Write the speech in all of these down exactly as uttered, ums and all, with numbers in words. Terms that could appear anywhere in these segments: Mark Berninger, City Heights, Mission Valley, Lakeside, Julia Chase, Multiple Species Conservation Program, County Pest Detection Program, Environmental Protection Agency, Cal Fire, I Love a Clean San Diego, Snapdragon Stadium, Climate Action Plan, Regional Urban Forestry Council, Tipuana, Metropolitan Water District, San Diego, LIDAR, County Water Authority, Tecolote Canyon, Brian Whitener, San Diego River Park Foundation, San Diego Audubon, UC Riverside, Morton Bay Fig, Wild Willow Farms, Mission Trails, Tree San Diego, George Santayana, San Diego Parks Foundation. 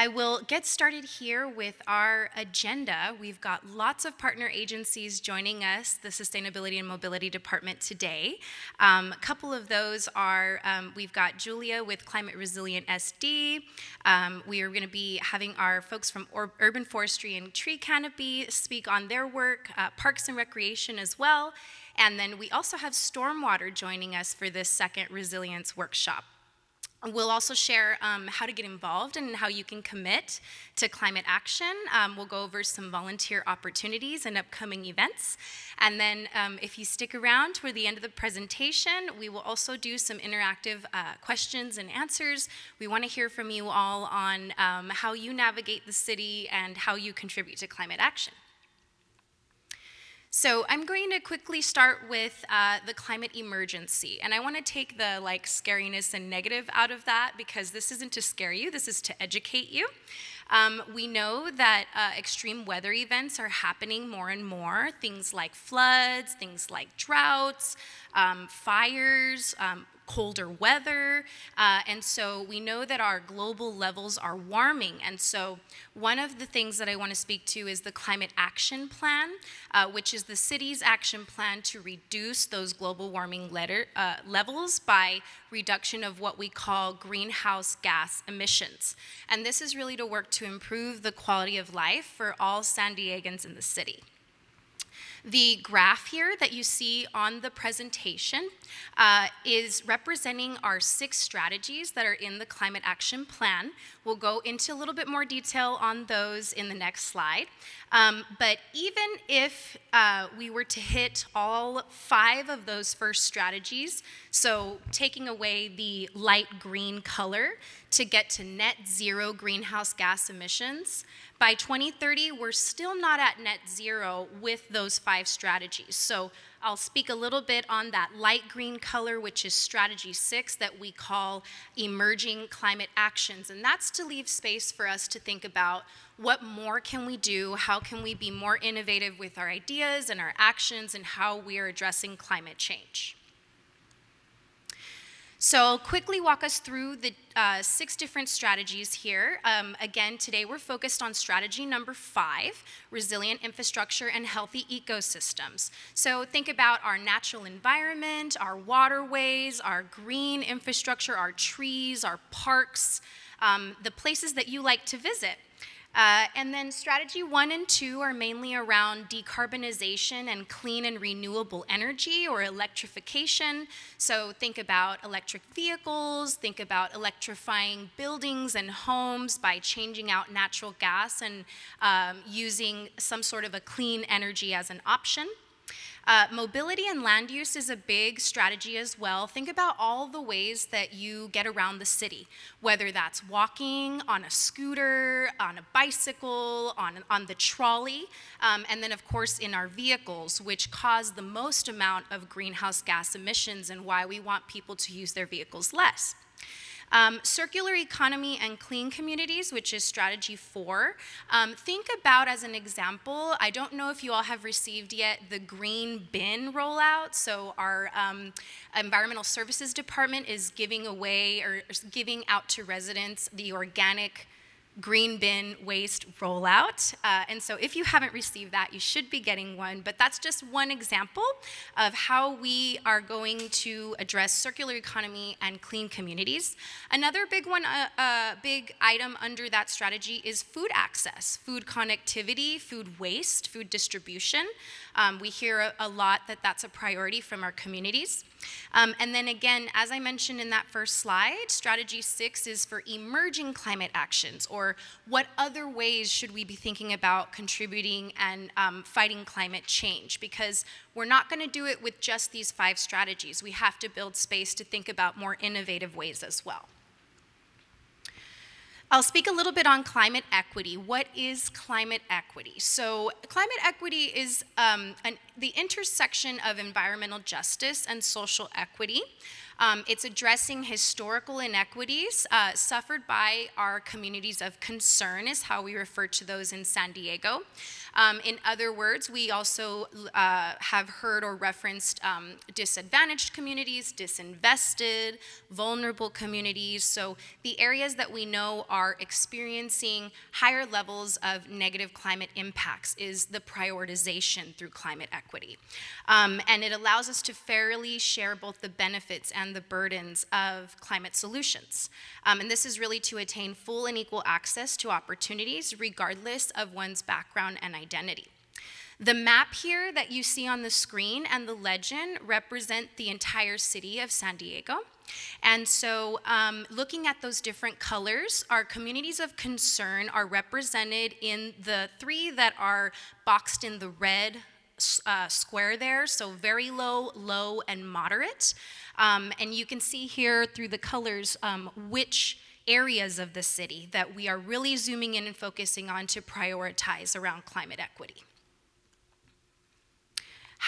I will get started here with our agenda. We've got lots of partner agencies joining us, the Sustainability and Mobility Department today. Um, a couple of those are, um, we've got Julia with Climate Resilient S D. Um, we are gonna be having our folks from Ur- Urban Forestry and Tree Canopy speak on their work, uh, Parks and Recreation as well. And then we also have Stormwater joining us for this second resilience workshop. We'll also share um, how to get involved and how you can commit to climate action. Um, we'll go over some volunteer opportunities and upcoming events. And then um, if you stick around toward the end of the presentation, we will also do some interactive uh, questions and answers. We want to hear from you all on um, how you navigate the city and how you contribute to climate action. So I'm going to quickly start with uh, the climate emergency, and I want to take the like scariness and negative out of that, because this isn't to scare you, this is to educate you. Um, we know that uh, extreme weather events are happening more and more, things like floods, things like droughts, um, fires, um, colder weather, uh, and so we know that our global levels are warming. And so one of the things that I want to speak to is the Climate Action Plan, uh, which is the city's action plan to reduce those global warming letter, uh, levels by reduction of what we call greenhouse gas emissions. And this is really to work to improve the quality of life for all San Diegans in the city. The graph here that you see on the presentation uh, is representing our six strategies that are in the Climate Action Plan. We'll go into a little bit more detail on those in the next slide. Um, but even if uh, we were to hit all five of those first strategies, so taking away the light green color to get to net zero greenhouse gas emissions, by twenty thirty, we're still not at net zero with those five strategies. So I'll speak a little bit on that light green color, which is strategy six, that we call emerging climate actions. And that's to leave space for us to think about what more can we do, how can we be more innovative with our ideas and our actions and how we are addressing climate change. So I'll quickly walk us through the uh, six different strategies here. Um, again, today we're focused on strategy number five, resilient infrastructure and healthy ecosystems. So think about our natural environment, our waterways, our green infrastructure, our trees, our parks, um, the places that you like to visit. Uh, and then strategy one and two are mainly around decarbonization and clean and renewable energy or electrification. So think about electric vehicles, think about electrifying buildings and homes by changing out natural gas and um, using some sort of a clean energy as an option. Uh, mobility and land use is a big strategy as well. Think about all the ways that you get around the city, whether that's walking, on a scooter, on a bicycle, on, on the trolley, um, and then of course in our vehicles, which cause the most amount of greenhouse gas emissions and why we want people to use their vehicles less. Um, circular economy and clean communities, which is strategy four. Um, think about, as an example, I don't know if you all have received yet the green bin rollout. So our um, Environmental Services Department is giving away or giving out to residents the organic green bin waste rollout. Uh, and so if you haven't received that, you should be getting one. But that's just one example of how we are going to address circular economy and clean communities. Another big one, a uh, uh, big item under that strategy is food access, food connectivity, food waste, food distribution. Um, we hear a, a lot that that's a priority from our communities. Um, and then again, as I mentioned in that first slide, strategy six is for emerging climate actions, or what other ways should we be thinking about contributing and um, fighting climate change? Because we're not going to do it with just these five strategies. We have to build space to think about more innovative ways as well. I'll speak a little bit on climate equity. What is climate equity? So climate equity is um, an, the intersection of environmental justice and social equity. Um, it's addressing historical inequities uh, suffered by our communities of concern, is how we refer to those in San Diego. Um, in other words, we also uh, have heard or referenced um, disadvantaged communities, disinvested, vulnerable communities. So the areas that we know are experiencing higher levels of negative climate impacts is the prioritization through climate equity. Um, and it allows us to fairly share both the benefits and the burdens of climate solutions. Um, and this is really to attain full and equal access to opportunities regardless of one's background and identity. The map here that you see on the screen and the legend represent the entire city of San Diego. And so um, looking at those different colors, our communities of concern are represented in the three that are boxed in the red Uh, square there, so very low, low, and moderate. Um, and you can see here through the colors um, which areas of the city that we are really zooming in and focusing on to prioritize around climate equity.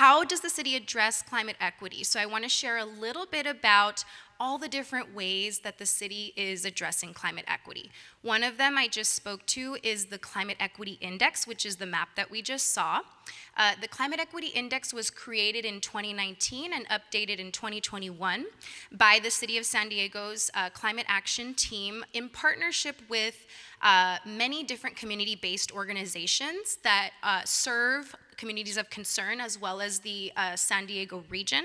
How does the city address climate equity? So I want to share a little bit about all the different ways that the city is addressing climate equity. One of them I just spoke to is the Climate Equity Index, which is the map that we just saw. Uh, the Climate Equity Index was created in twenty nineteen and updated in twenty twenty-one by the City of San Diego's uh, Climate Action Team in partnership with uh, many different community-based organizations that uh, serve communities of concern as well as the uh, San Diego region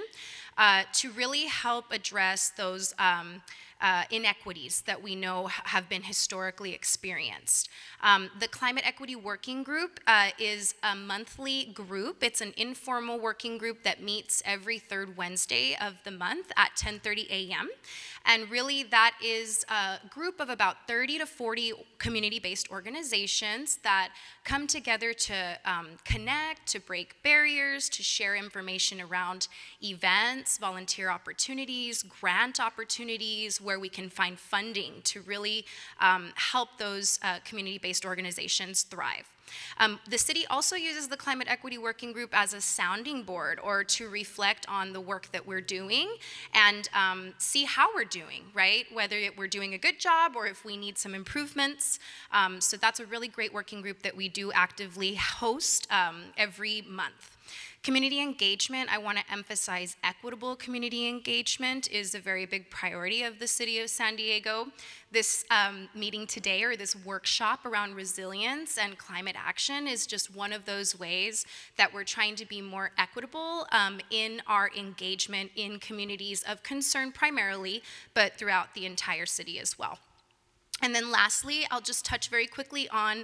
uh, to really help address those um, uh, inequities that we know have been historically experienced. Um, the Climate Equity Working Group uh, is a monthly group. It's an informal working group that meets every third Wednesday of the month at ten thirty a m And really that is a group of about thirty to forty community-based organizations that come together to um, connect, to break barriers, to share information around events, volunteer opportunities, grant opportunities, where we can find funding to really um, help those uh, community-based organizations thrive. Um, the city also uses the Climate Equity Working Group as a sounding board or to reflect on the work that we're doing and um, see how we're doing, right? Whether we're doing a good job or if we need some improvements. Um, so that's a really great working group that we do actively host um, every month. Community engagement, I want to emphasize equitable community engagement is a very big priority of the City of San Diego. This um, meeting today or this workshop around resilience and climate action is just one of those ways that we're trying to be more equitable um, in our engagement in communities of concern primarily, but throughout the entire city as well. And then lastly, I'll just touch very quickly on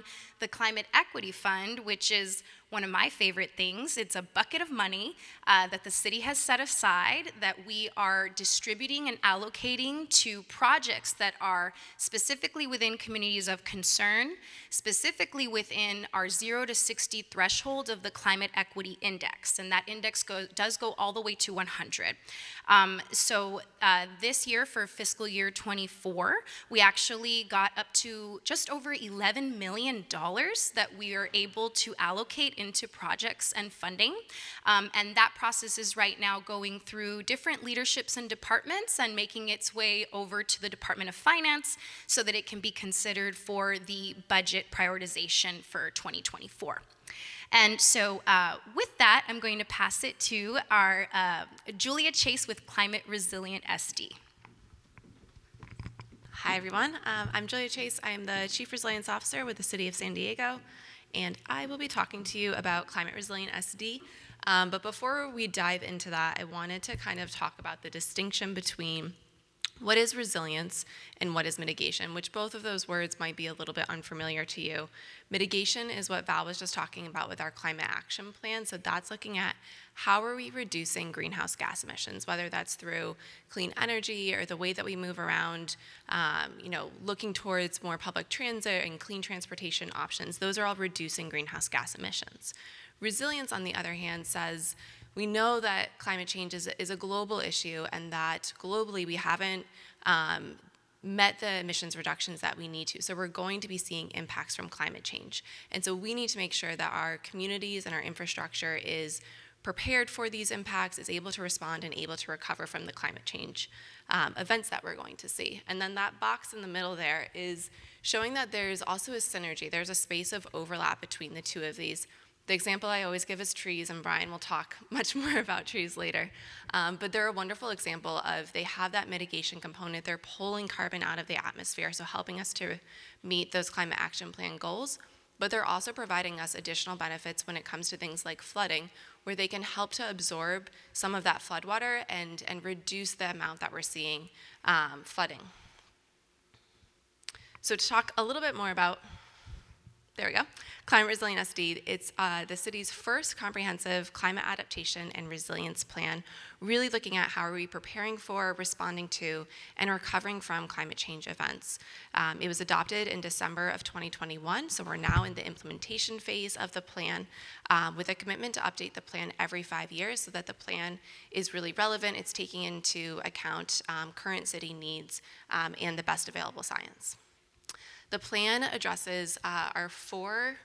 the Climate Equity Fund, which is one of my favorite things. It's a bucket of money uh, that the city has set aside that we are distributing and allocating to projects that are specifically within communities of concern, specifically within our zero to sixty threshold of the Climate Equity Index. And that index go, does go all the way to one hundred. Um, so uh, this year for fiscal year twenty-four, we actually got up to just over eleven million dollars that we are able to allocate into projects and funding. Um, and that process is right now going through different leaderships and departments and making its way over to the Department of Finance so that it can be considered for the budget prioritization for twenty twenty-four. And so uh, with that, I'm going to pass it to our uh, Julia Chase with Climate Resilient S D. Hi, everyone. Um, I'm Julia Chase. I'm the Chief Resilience Officer with the City of San Diego. And I will be talking to you about Climate Resilient S D. Um, but before we dive into that, I wanted to kind of talk about the distinction between what is resilience and what is mitigation, which both of those words might be a little bit unfamiliar to you. Mitigation is what Val was just talking about with our climate action plan. So that's looking at how are we reducing greenhouse gas emissions, whether that's through clean energy or the way that we move around, um, you know, looking towards more public transit and clean transportation options. Those are all reducing greenhouse gas emissions. Resilience, on the other hand, says, we know that climate change is, is a global issue and that globally we haven't um, met the emissions reductions that we need to. So we're going to be seeing impacts from climate change. And so we need to make sure that our communities and our infrastructure is prepared for these impacts, is able to respond and able to recover from the climate change um, events that we're going to see. And then that box in the middle there is showing that there's also a synergy. There's a space of overlap between the two of these The example I always give is trees, and Brian will talk much more about trees later. Um, but they're a wonderful example of, they have that mitigation component. They're pulling carbon out of the atmosphere, so helping us to meet those climate action plan goals. But they're also providing us additional benefits when it comes to things like flooding, where they can help to absorb some of that floodwater and, and reduce the amount that we're seeing um, flooding. So to talk a little bit more about, there we go, Climate Resilient S D, it's uh, the city's first comprehensive climate adaptation and resilience plan, really looking at how are we preparing for, responding to, and recovering from climate change events. Um, it was adopted in December of twenty twenty-one, so we're now in the implementation phase of the plan, uh, with a commitment to update the plan every five years so that the plan is really relevant. It's taking into account um, current city needs um, and the best available science. The plan addresses uh, our four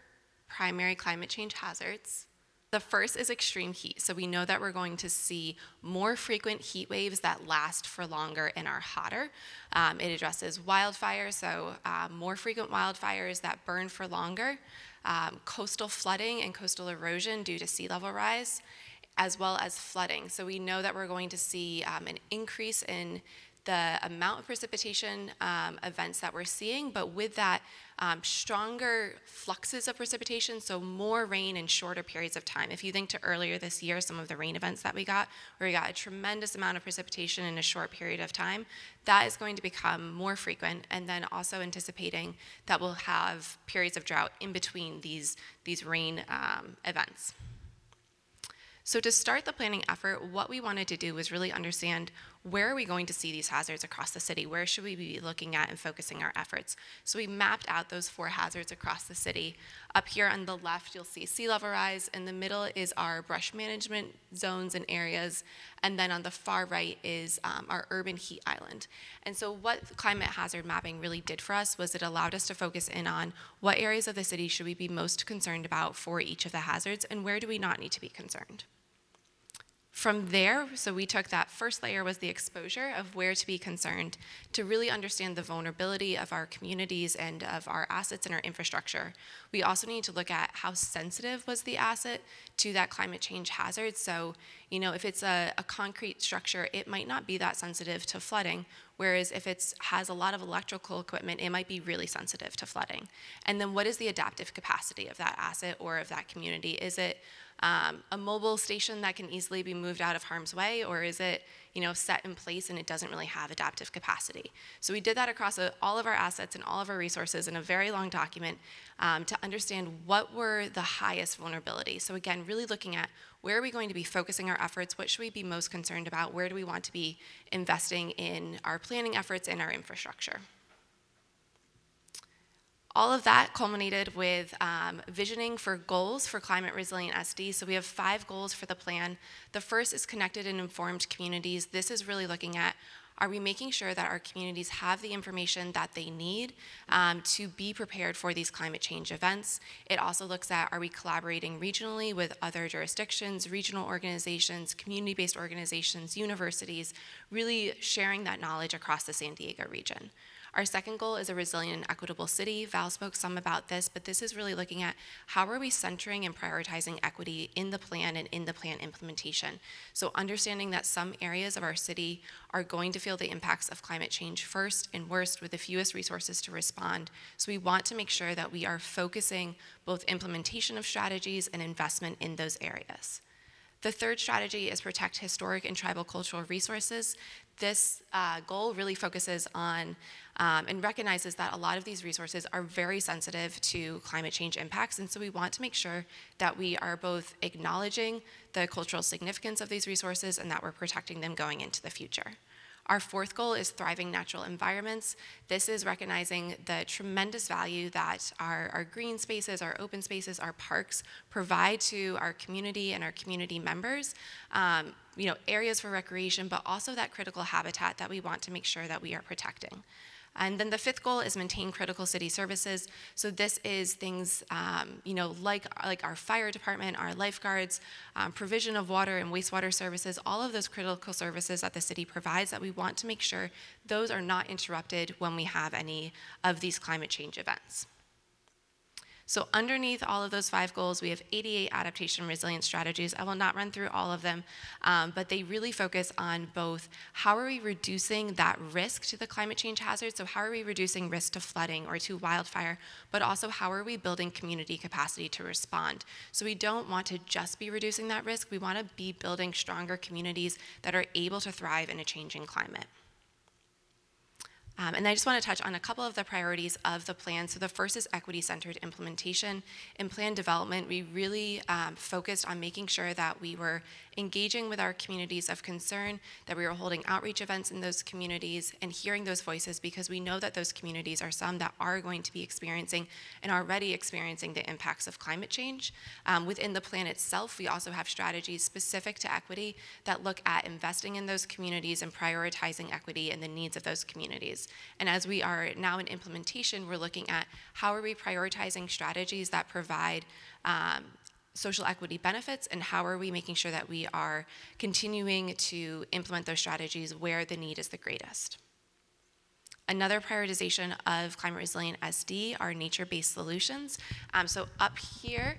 primary climate change hazards. The first is extreme heat. So we know that we're going to see more frequent heat waves that last for longer and are hotter. Um, it addresses wildfires, so uh, more frequent wildfires that burn for longer, um, coastal flooding and coastal erosion due to sea level rise, as well as flooding. So we know that we're going to see um, an increase in the amount of precipitation um, events that we're seeing, but with that, um, stronger fluxes of precipitation, so more rain in shorter periods of time. If you think to earlier this year, some of the rain events that we got, where we got a tremendous amount of precipitation in a short period of time, that is going to become more frequent, and then also anticipating that we'll have periods of drought in between these, these rain um, events. So to start the planning effort, what we wanted to do was really understand, where are we going to see these hazards across the city? Where should we be looking at and focusing our efforts? So we mapped out those four hazards across the city. Up here on the left, you'll see sea level rise. In the middle is our brush management zones and areas. And then on the far right is um, our urban heat island. And so what climate hazard mapping really did for us was it allowed us to focus in on what areas of the city should we be most concerned about for each of the hazards, and where do we not need to be concerned? From there, so we took that first layer was the exposure of where to be concerned to really understand the vulnerability of our communities and of our assets and our infrastructure. We also need to look at how sensitive was the asset to that climate change hazard. So, you know, if it's a, a concrete structure, it might not be that sensitive to flooding, whereas if it has a lot of electrical equipment, it might be really sensitive to flooding. And then what is the adaptive capacity of that asset or of that community? Is it Um, a mobile station that can easily be moved out of harm's way, or is it, you know, set in place and it doesn't really have adaptive capacity? So we did that across uh, all of our assets and all of our resources in a very long document um, to understand what were the highest vulnerabilities. So again, really looking at where are we going to be focusing our efforts, what should we be most concerned about, where do we want to be investing in our planning efforts and our infrastructure. All of that culminated with um, visioning for goals for Climate Resilient S D. So we have five goals for the plan. The first is connected and informed communities. This is really looking at, are we making sure that our communities have the information that they need um, to be prepared for these climate change events? It also looks at, are we collaborating regionally with other jurisdictions, regional organizations, community-based organizations, universities, really sharing that knowledge across the San Diego region. Our second goal is a resilient and equitable city. Val spoke some about this, but this is really looking at how are we centering and prioritizing equity in the plan and in the plan implementation. So understanding that some areas of our city are going to feel the impacts of climate change first and worst with the fewest resources to respond. So we want to make sure that we are focusing both implementation of strategies and investment in those areas. The third strategy is protect historic and tribal cultural resources. This uh, goal really focuses on um, and recognizes that a lot of these resources are very sensitive to climate change impacts, and so we want to make sure that we are both acknowledging the cultural significance of these resources and that we're protecting them going into the future. Our fourth goal is thriving natural environments. This is recognizing the tremendous value that our, our green spaces, our open spaces, our parks provide to our community and our community members, um, you know, areas for recreation, but also that critical habitat that we want to make sure that we are protecting. And then the fifth goal is maintain critical city services. So this is things, um, you know, like, like our fire department, our lifeguards, um, provision of water and wastewater services, all of those critical services that the city provides that we want to make sure those are not interrupted when we have any of these climate change events. So underneath all of those five goals, we have eighty-eight adaptation resilience strategies. I will not run through all of them, um, but they really focus on both how are we reducing that risk to the climate change hazard, so how are we reducing risk to flooding or to wildfire, but also how are we building community capacity to respond. So we don't want to just be reducing that risk, we want to be building stronger communities that are able to thrive in a changing climate. Um, and I just want to touch on a couple of the priorities of the plan. So the first is equity-centered implementation. In plan development, we really um, focused on making sure that we were engaging with our communities of concern, that we were holding outreach events in those communities and hearing those voices, because we know that those communities are some that are going to be experiencing and already experiencing the impacts of climate change. Um, within the plan itself, we also have strategies specific to equity that look at investing in those communities and prioritizing equity and the needs of those communities. And as we are now in implementation, we're looking at how are we prioritizing strategies that provide um, social equity benefits, and how are we making sure that we are continuing to implement those strategies where the need is the greatest. Another prioritization of Climate Resilient S D are nature-based solutions. Um, so up here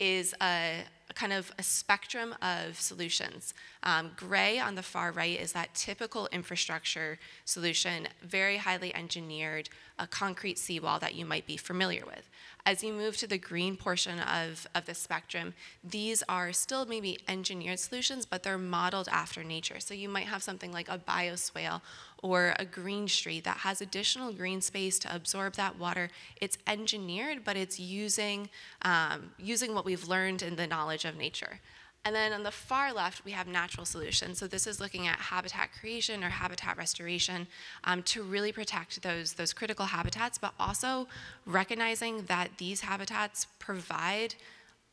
is a kind of a spectrum of solutions. Um, gray on the far right is that typical infrastructure solution, very highly engineered, a concrete seawall that you might be familiar with. As you move to the green portion of, of the spectrum, these are still maybe engineered solutions, but they're modeled after nature. So you might have something like a bioswale or a green street that has additional green space to absorb that water. It's engineered, but it's using, um, using what we've learned in the knowledge of nature. And then on the far left, we have natural solutions. So this is looking at habitat creation or habitat restoration um, to really protect those, those critical habitats, but also recognizing that these habitats provide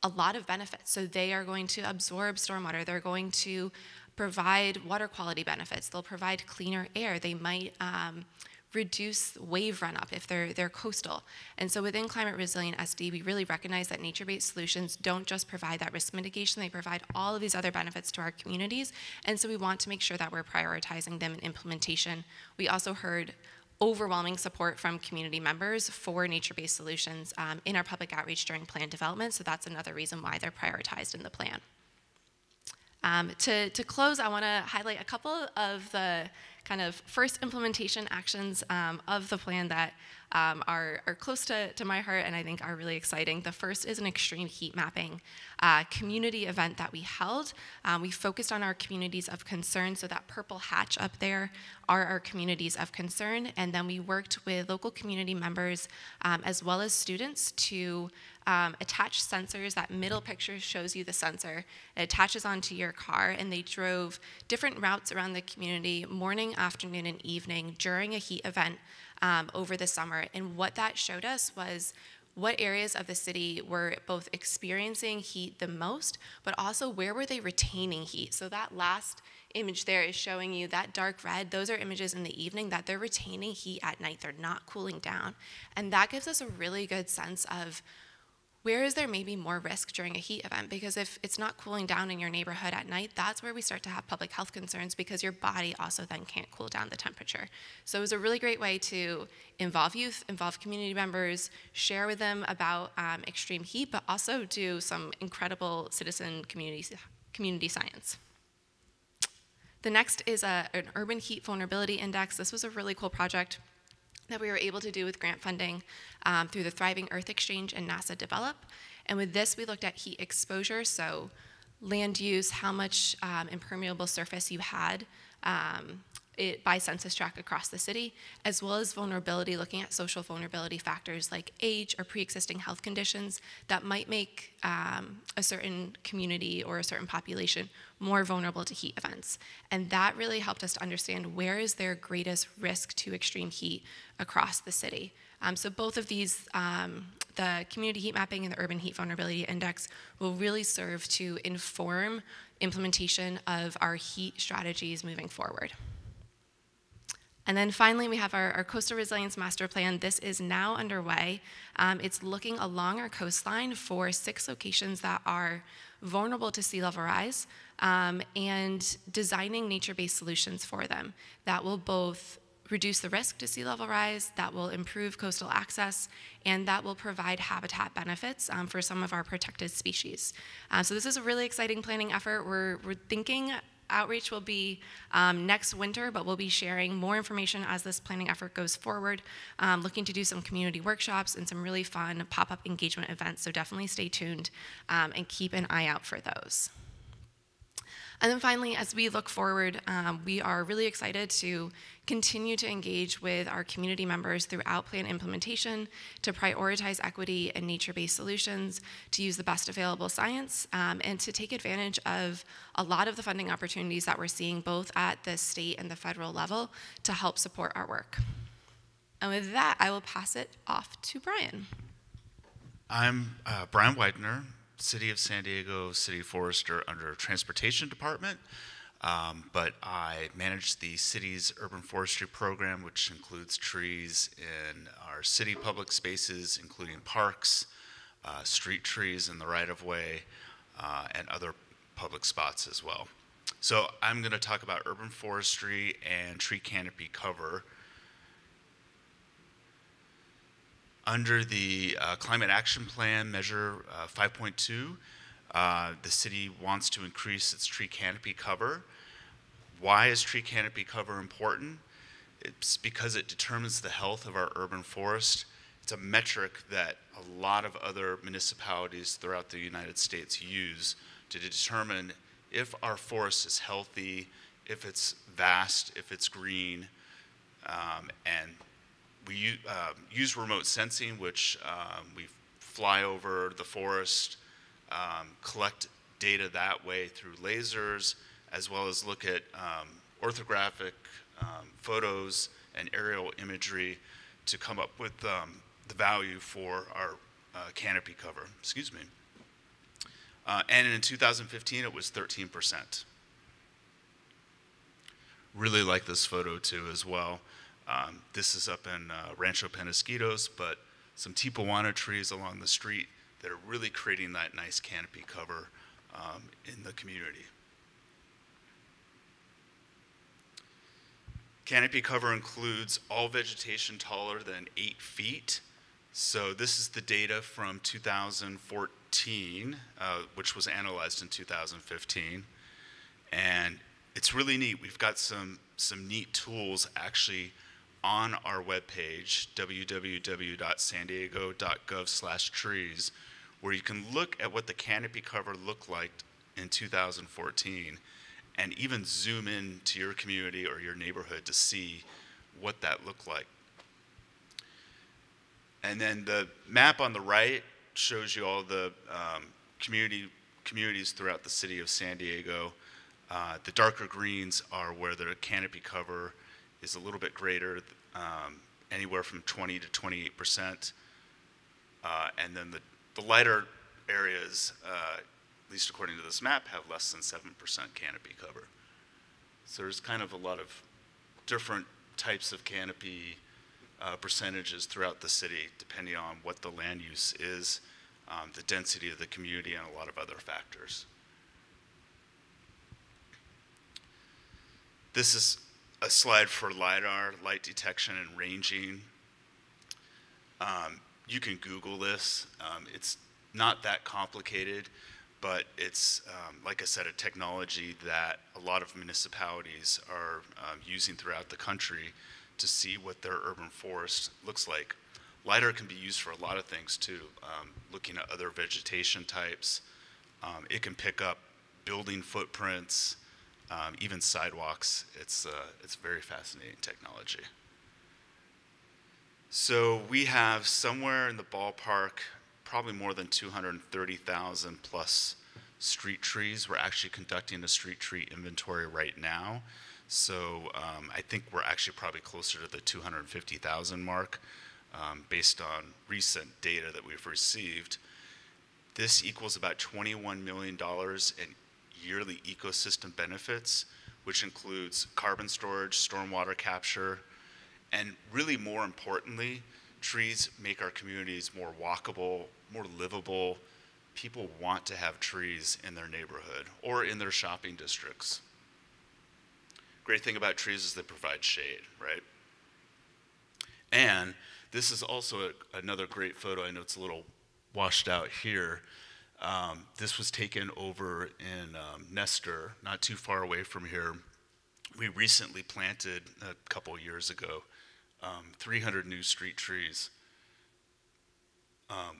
a lot of benefits. So they are going to absorb stormwater. They're going to provide water quality benefits. They'll provide cleaner air. They might um, reduce wave run-up if they're, they're coastal. And so within Climate Resilient S D, we really recognize that nature-based solutions don't just provide that risk mitigation, they provide all of these other benefits to our communities. And so we want to make sure that we're prioritizing them in implementation. We also heard overwhelming support from community members for nature-based solutions um, in our public outreach during plan development, so that's another reason why they're prioritized in the plan. Um, to, to close, I want to highlight a couple of the kind of first implementation actions um, of the plan that um, are, are close to, to my heart and I think are really exciting. The first is an extreme heat mapping uh, community event that we held. Um, we focused on our communities of concern, so that purple hatch up there are our communities of concern, and then we worked with local community members um, as well as students to Um, attach sensors. That middle picture shows you the sensor. It attaches onto your car, and they drove different routes around the community, morning, afternoon, and evening during a heat event um, over the summer. And what that showed us was what areas of the city were both experiencing heat the most, but also where were they retaining heat. So that last image there is showing you that dark red. Those are images in the evening that they're retaining heat at night. They're not cooling down. And that gives us a really good sense of where is there maybe more risk during a heat event? Because if it's not cooling down in your neighborhood at night, that's where we start to have public health concerns, because your body also then can't cool down the temperature. So it was a really great way to involve youth, involve community members, share with them about um, extreme heat, but also do some incredible citizen community, community science. The next is a, an urban heat vulnerability index. This was a really cool project that we were able to do with grant funding um, through the Thriving Earth Exchange and NASA DEVELOP. And with this, we looked at heat exposure, so land use, how much um, impermeable surface you had um, it, by census tract across the city, as well as vulnerability, looking at social vulnerability factors like age or pre-existing health conditions that might make um, a certain community or a certain population more vulnerable to heat events. And that really helped us to understand where is their greatest risk to extreme heat across the city. Um, so both of these, um, the community heat mapping and the urban heat vulnerability index, will really serve to inform implementation of our heat strategies moving forward. And then finally, we have our, our Coastal Resilience Master Plan. This is now underway. Um, it's looking along our coastline for six locations that are vulnerable to sea level rise um, and designing nature-based solutions for them that will both reduce the risk to sea level rise, that will improve coastal access, and that will provide habitat benefits um, for some of our protected species. Uh, so this is a really exciting planning effort. We're, we're thinking outreach will be um, next winter, but we'll be sharing more information as this planning effort goes forward, um, looking to do some community workshops and some really fun pop-up engagement events. So definitely stay tuned um, and keep an eye out for those. And then finally, as we look forward, um, we are really excited to continue to engage with our community members throughout plan implementation, to prioritize equity and nature-based solutions, to use the best available science, um, and to take advantage of a lot of the funding opportunities that we're seeing both at the state and the federal level to help support our work. And with that, I will pass it off to Brian. I'm uh, Brian Whitener, City of San Diego City Forester under Transportation Department, um, but I manage the city's urban forestry program, which includes trees in our city public spaces, including parks, uh, street trees in the right-of-way, uh, and other public spots as well. So I'm going to talk about urban forestry and tree canopy cover. Under the uh, Climate Action Plan Measure uh, five point two, uh, the city wants to increase its tree canopy cover. Why is tree canopy cover important? It's because it determines the health of our urban forest. It's a metric that a lot of other municipalities throughout the United States use to determine if our forest is healthy, if it's vast, if it's green, um, and we uh, use remote sensing, which um, we fly over the forest, um, collect data that way through lasers, as well as look at um, orthographic um, photos and aerial imagery to come up with um, the value for our uh, canopy cover, excuse me. Uh, and in two thousand fifteen, it was thirteen percent. Really like this photo too as well. Um, this is up in uh, Rancho Penasquitos, but some Tipuana trees along the street that are really creating that nice canopy cover um, in the community. Canopy cover includes all vegetation taller than eight feet. So this is the data from two thousand fourteen, uh, which was analyzed in two thousand fifteen. And it's really neat. We've got some, some neat tools actually on our webpage, w w w dot san diego dot gov slash trees, where you can look at what the canopy cover looked like in two thousand fourteen and even zoom in to your community or your neighborhood to see what that looked like. And then the map on the right shows you all the um, community, communities throughout the city of San Diego. Uh, the darker greens are where the canopy cover is a little bit greater, um, anywhere from twenty to twenty-eight percent. Uh, and then the, the lighter areas, uh, at least according to this map, have less than seven percent canopy cover. So there's kind of a lot of different types of canopy uh, percentages throughout the city, depending on what the land use is, um, the density of the community, and a lot of other factors. This is a slide for LIDAR, light detection and ranging. Um, you can Google this. Um, it's not that complicated, but it's, um, like I said, a technology that a lot of municipalities are um, using throughout the country to see what their urban forest looks like. LIDAR can be used for a lot of things too, um, looking at other vegetation types. Um, it can pick up building footprints, Um, even sidewalks. It's, uh, it's very fascinating technology. So we have somewhere in the ballpark, probably more than two hundred thirty thousand plus street trees. We're actually conducting a street tree inventory right now. So um, I think we're actually probably closer to the two hundred fifty thousand mark um, based on recent data that we've received. This equals about twenty-one million dollars in yearly ecosystem benefits, which includes carbon storage, stormwater capture, and really more importantly, trees make our communities more walkable, more livable. People want to have trees in their neighborhood or in their shopping districts. Great thing about trees is they provide shade, right? And this is also a, another great photo. I know it's a little washed out here. Um, this was taken over in um, Nestor, not too far away from here. We recently planted, a couple years ago, um, three hundred new street trees. Um,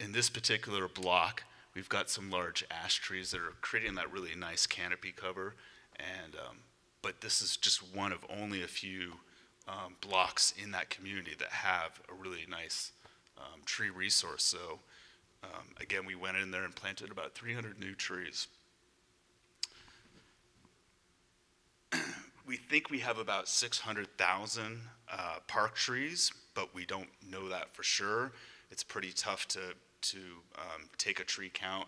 in this particular block, we've got some large ash trees that are creating that really nice canopy cover. And, um, but this is just one of only a few um, blocks in that community that have a really nice um, tree resource. So um, again, we went in there and planted about three hundred new trees. We think we have about six hundred thousand uh, park trees, but we don't know that for sure. It's pretty tough to, to um, take a tree count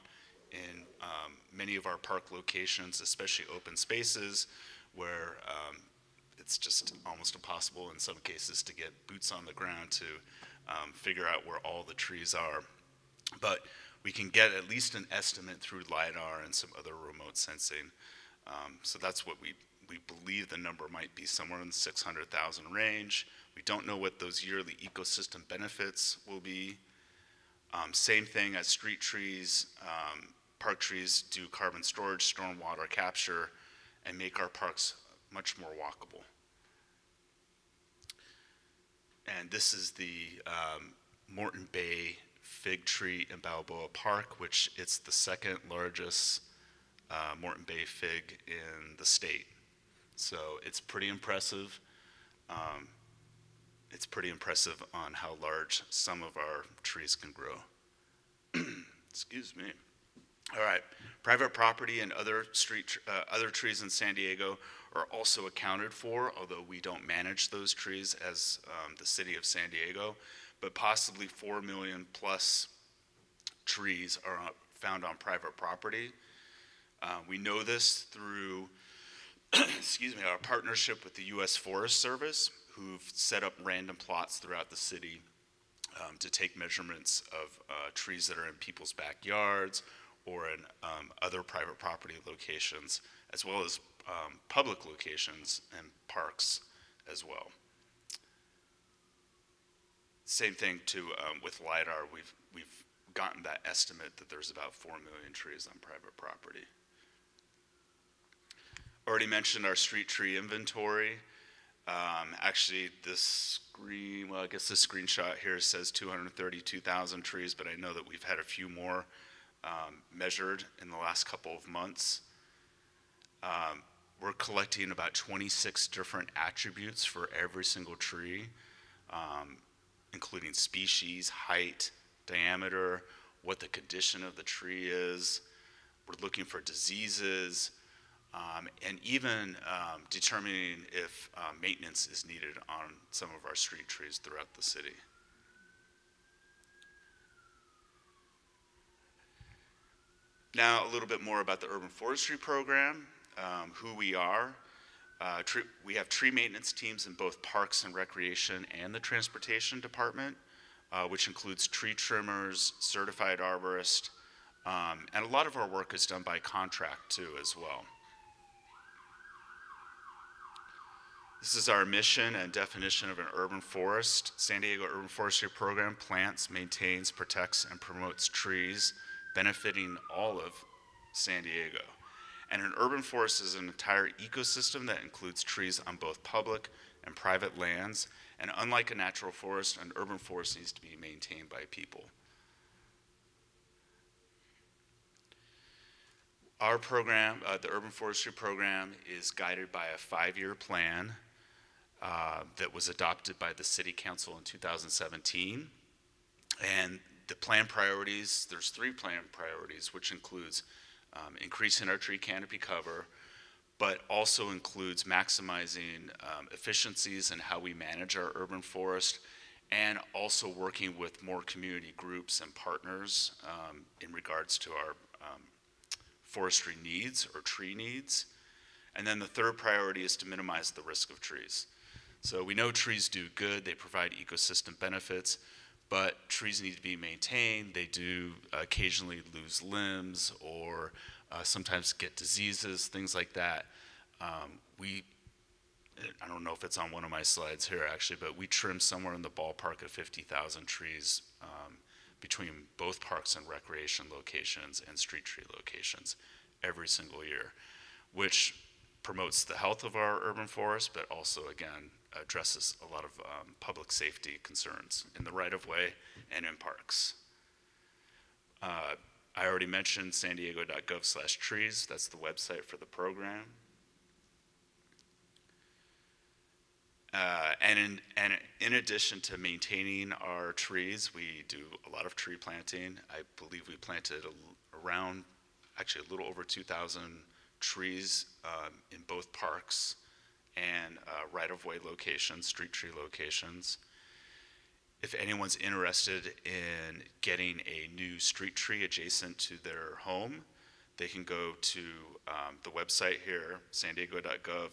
in um, many of our park locations, especially open spaces, where um, it's just almost impossible in some cases to get boots on the ground to um, figure out where all the trees are. But we can get at least an estimate through LIDAR and some other remote sensing. Um, so that's what we, we believe the number might be, somewhere in the six hundred thousand range. We don't know what those yearly ecosystem benefits will be. Um, same thing as street trees. Um, park trees do carbon storage, stormwater capture, and make our parks much more walkable. And this is the um, Morton Bay Fig tree in Balboa Park, which it's the second largest uh, Morton Bay fig in the state. So it's pretty impressive. Um, It's pretty impressive on how large some of our trees can grow. Excuse me. All right, private property and other street, uh, other trees in San Diego are also accounted for, although we don't manage those trees as um, the city of San Diego, but possibly four million plus trees are on, found on private property. Uh, we know this through, excuse me, our partnership with the U S Forest Service, who've set up random plots throughout the city um, to take measurements of uh, trees that are in people's backyards or in um, other private property locations, as well as um, public locations and parks as well. Same thing too um, with LIDAR. We've, we've gotten that estimate that there's about four million trees on private property. Already mentioned our street tree inventory. Um, actually, this screen, well, I guess this screenshot here says two hundred thirty-two thousand trees, but I know that we've had a few more um, measured in the last couple of months. Um, we're collecting about twenty-six different attributes for every single tree, um, including species, height, diameter, what the condition of the tree is. We're looking for diseases. Um, and even um, determining if uh, maintenance is needed on some of our street trees throughout the city. Now, a little bit more about the Urban Forestry Program, um, who we are. Uh, tree, we have tree maintenance teams in both Parks and Recreation and the Transportation Department, uh, which includes tree trimmers, certified arborists, um, and a lot of our work is done by contract, too, as well. This is our mission and definition of an urban forest. San Diego Urban Forestry Program plants, maintains, protects, and promotes trees, benefiting all of San Diego. And an urban forest is an entire ecosystem that includes trees on both public and private lands. And unlike a natural forest, an urban forest needs to be maintained by people. Our program, uh, the Urban Forestry Program, is guided by a five-year plan Uh, that was adopted by the City Council in two thousand seventeen. And the plan priorities, there's three plan priorities, which includes um, increasing our tree canopy cover, but also includes maximizing um, efficiencies in how we manage our urban forest, and also working with more community groups and partners um, in regards to our um, forestry needs or tree needs. And then the third priority is to minimize the risk of trees. So we know trees do good, they provide ecosystem benefits, but trees need to be maintained. They do occasionally lose limbs or uh, sometimes get diseases, things like that. Um, we I don't know if it's on one of my slides here actually, but we trimmed somewhere in the ballpark of fifty thousand trees um, between both parks and recreation locations and street tree locations every single year, which promotes the health of our urban forest, but also again, addresses a lot of um, public safety concerns in the right-of-way and in parks. Uh, I already mentioned san diego dot gov slash trees. That's the website for the program. Uh, and, in, and in addition to maintaining our trees, we do a lot of tree planting. I believe we planted a, around, actually a little over two thousand trees um, in both parks and uh, right-of-way locations, street tree locations. If anyone's interested in getting a new street tree adjacent to their home, they can go to um, the website here, san diego dot gov.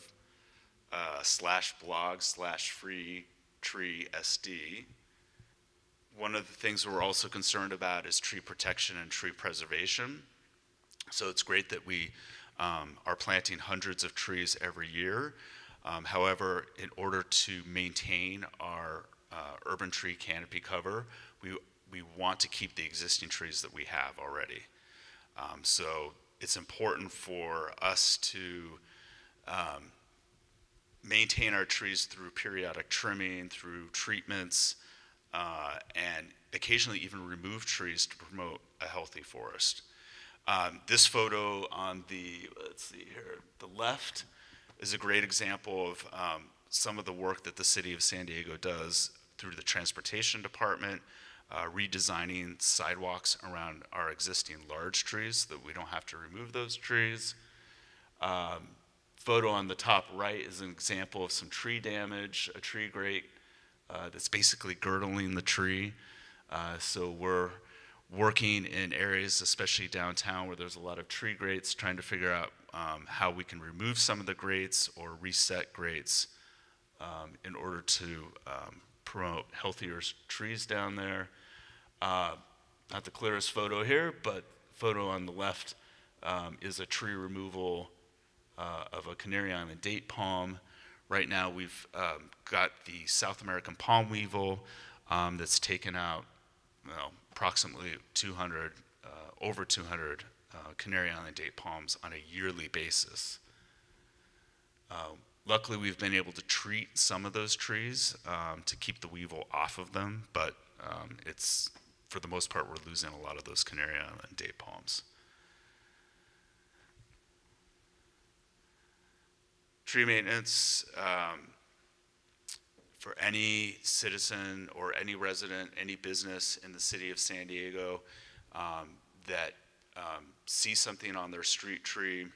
Uh, slash blog slash free tree S D. One of the things we're also concerned about is tree protection and tree preservation. So it's great that we um, are planting hundreds of trees every year. Um, however, in order to maintain our uh, urban tree canopy cover, we, we want to keep the existing trees that we have already. Um, so it's important for us to um, maintain our trees through periodic trimming, through treatments, uh, and occasionally even remove trees to promote a healthy forest. Um, this photo on the, let's see here, the left is a great example of um, some of the work that the city of San Diego does through the transportation department, uh, redesigning sidewalks around our existing large trees so that we don't have to remove those trees. Um, Photo on the top right is an example of some tree damage, a tree grate uh, that's basically girdling the tree. Uh, so we're working in areas, especially downtown, where there's a lot of tree grates, trying to figure out um, how we can remove some of the grates or reset grates um, in order to um, promote healthier trees down there. Uh, not the clearest photo here, but photo on the left um, is a tree removal Uh, of a Canary Island date palm. Right now we've um, got the South American palm weevil um, that's taken out well, approximately two hundred, uh, over two hundred uh, Canary Island date palms on a yearly basis. Uh, luckily we've been able to treat some of those trees um, to keep the weevil off of them, but um, it's, for the most part, we're losing a lot of those Canary Island date palms. Tree maintenance, um, for any citizen or any resident, any business in the city of San Diego um, that um, sees something on their street tree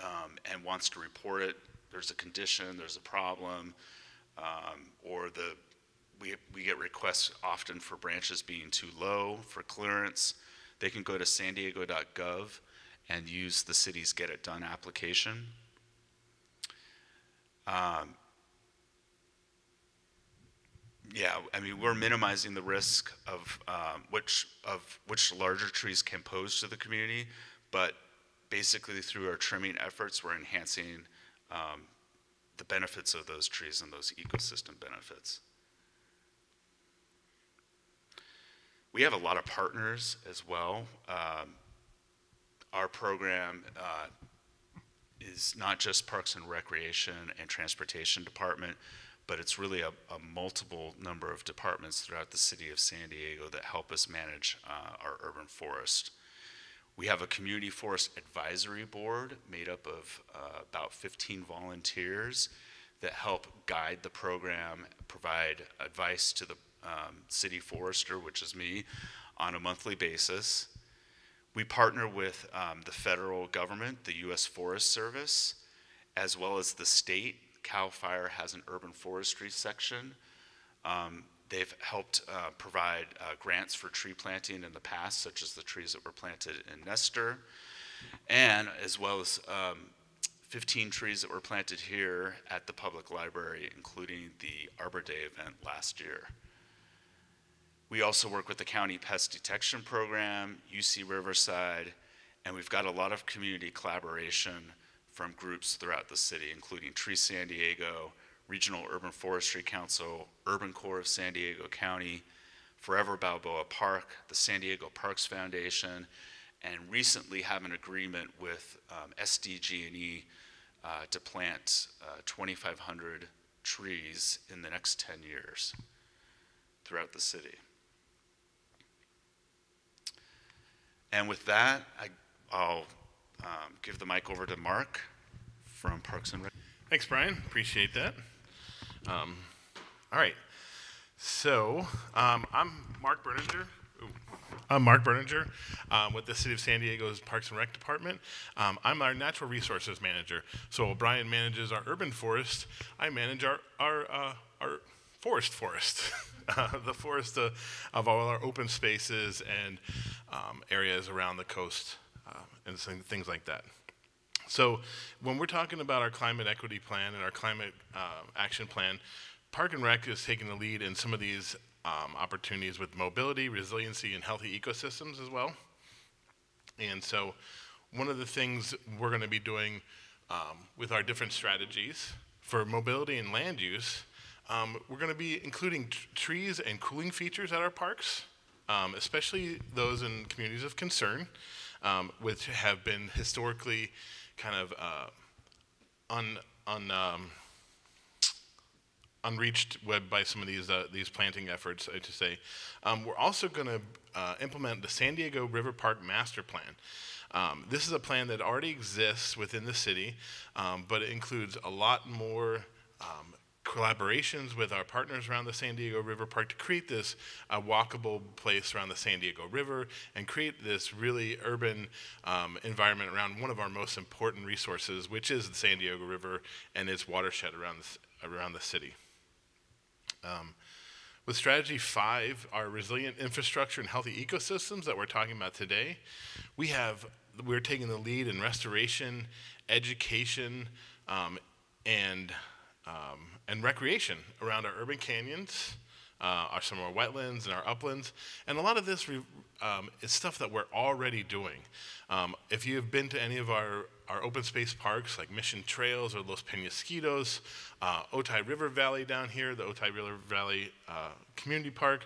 um, and wants to report it, there's a condition, there's a problem, um, or the we, we get requests often for branches being too low for clearance, they can go to san diego dot gov and use the city's Get It Done application. Um, yeah, I mean, we're minimizing the risk of um, which of which larger trees can pose to the community, but basically through our trimming efforts, we're enhancing um, the benefits of those trees and those ecosystem benefits. We have a lot of partners as well. Um, our program uh, is not just Parks and Recreation and Transportation Department, but it's really a, a multiple number of departments throughout the city of San Diego that help us manage uh, our urban forest. We have a community forest advisory board made up of uh, about fifteen volunteers that help guide the program, provide advice to the um, city forester, which is me, on a monthly basis. We partner with um, the federal government, the U S Forest Service, as well as the state. Cal Fire has an urban forestry section. Um, they've helped uh, provide uh, grants for tree planting in the past, such as the trees that were planted in Nestor, and as well as um, fifteen trees that were planted here at the public library, including the Arbor Day event last year. We also work with the County Pest Detection Program, U C Riverside, and we've got a lot of community collaboration from groups throughout the city, including Tree San Diego, Regional Urban Forestry Council, Urban Corps of San Diego County, Forever Balboa Park, the San Diego Parks Foundation, and recently have an agreement with um, S D G and E uh, to plant uh, twenty-five hundred trees in the next ten years throughout the city. And with that, I, I'll um, give the mic over to Mark from Parks and Rec. Thanks, Brian. Appreciate that. Um, all right. So um, I'm Mark Berninger. Ooh. I'm Mark Berninger um, with the City of San Diego's Parks and Rec Department. Um, I'm our Natural Resources Manager. So Brian manages our urban forest. I manage our our uh, our forest forest, uh, the forest uh, of all our open spaces and um, areas around the coast uh, and things like that. So when we're talking about our climate equity plan and our climate uh, action plan, Park and Rec is taking the lead in some of these Um, opportunities with mobility, resiliency, and healthy ecosystems as well. And so one of the things we're going to be doing um, with our different strategies for mobility and land use, um, we're going to be including tr trees and cooling features at our parks, um, especially those in communities of concern, um, which have been historically kind of uh, un... un um, unreached web by some of these uh, these planting efforts, I should say. Um, we're also going to uh, implement the San Diego River Park Master Plan. Um, this is a plan that already exists within the city, um, but it includes a lot more um, collaborations with our partners around the San Diego River Park to create this uh, walkable place around the San Diego River and create this really urban um, environment around one of our most important resources, which is the San Diego River and its watershed around the, around the city. Um, with strategy five, our resilient infrastructure and healthy ecosystems that we're talking about today, we have, we're taking the lead in restoration, education, um, and, um, and recreation around our urban canyons, uh, our, some of our wetlands and our uplands. And a lot of this re um, is stuff that we're already doing. Um, if you've been to any of our Our open space parks like Mission Trails or Los Penasquitos, uh, Otay River Valley down here, the Otay River Valley uh, Community Park,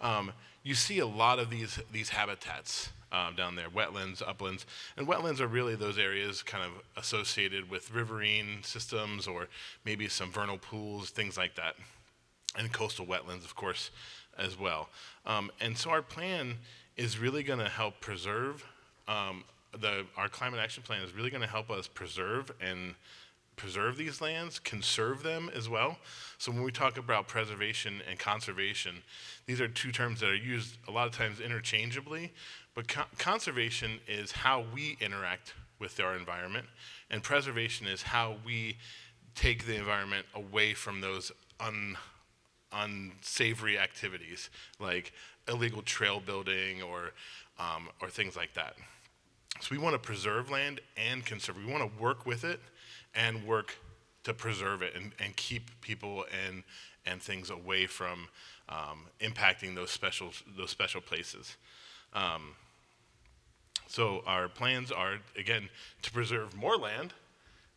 um, you see a lot of these these habitats um, down there, wetlands, uplands, and wetlands are really those areas kind of associated with riverine systems or maybe some vernal pools, things like that, and coastal wetlands, of course, as well. Um, and so our plan is really going to help preserve. Um, The, our climate action plan is really going to help us preserve and preserve these lands, conserve them as well. So when we talk about preservation and conservation, these are two terms that are used a lot of times interchangeably, but co conservation is how we interact with our environment, and preservation is how we take the environment away from those un unsavory activities like illegal trail building or, um, or things like that. So we want to preserve land and conserve. We want to work with it and work to preserve it and, and keep people and, and things away from um, impacting those special, those special places. Um, so our plans are, again, to preserve more land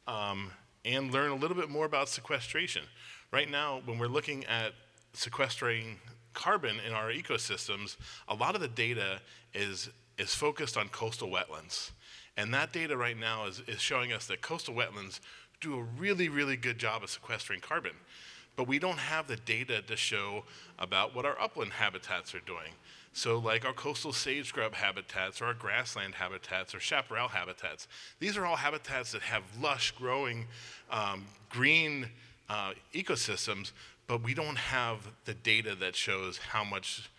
um, and learn a little bit more about sequestration. Right now, when we're looking at sequestering carbon in our ecosystems, a lot of the data is is focused on coastal wetlands. And that data right now is, is showing us that coastal wetlands do a really, really good job of sequestering carbon. But we don't have the data to show about what our upland habitats are doing. So like our coastal sage scrub habitats or our grassland habitats or chaparral habitats, these are all habitats that have lush growing um, green uh, ecosystems, but we don't have the data that shows how much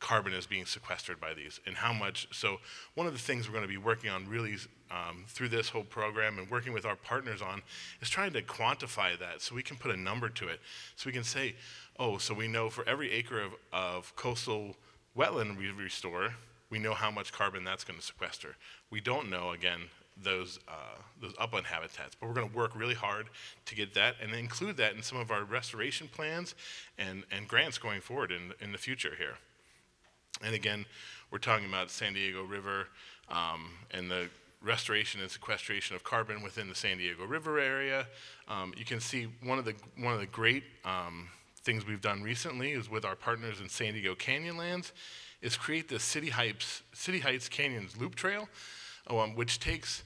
carbon is being sequestered by these and how much. So one of the things we're going to be working on really um, through this whole program and working with our partners on is trying to quantify that so we can put a number to it. So we can say, oh, so we know for every acre of, of coastal wetland we restore, we know how much carbon that's going to sequester. We don't know, again, those, uh, those upland habitats, but we're going to work really hard to get that and include that in some of our restoration plans and, and grants going forward in, in the future here. And again, we're talking about San Diego River um, and the restoration and sequestration of carbon within the San Diego River area. Um, you can see one of the one of the great um, things we've done recently is with our partners in San Diego Canyonlands is create the City Heights City Heights Canyons Loop Trail, um, which takes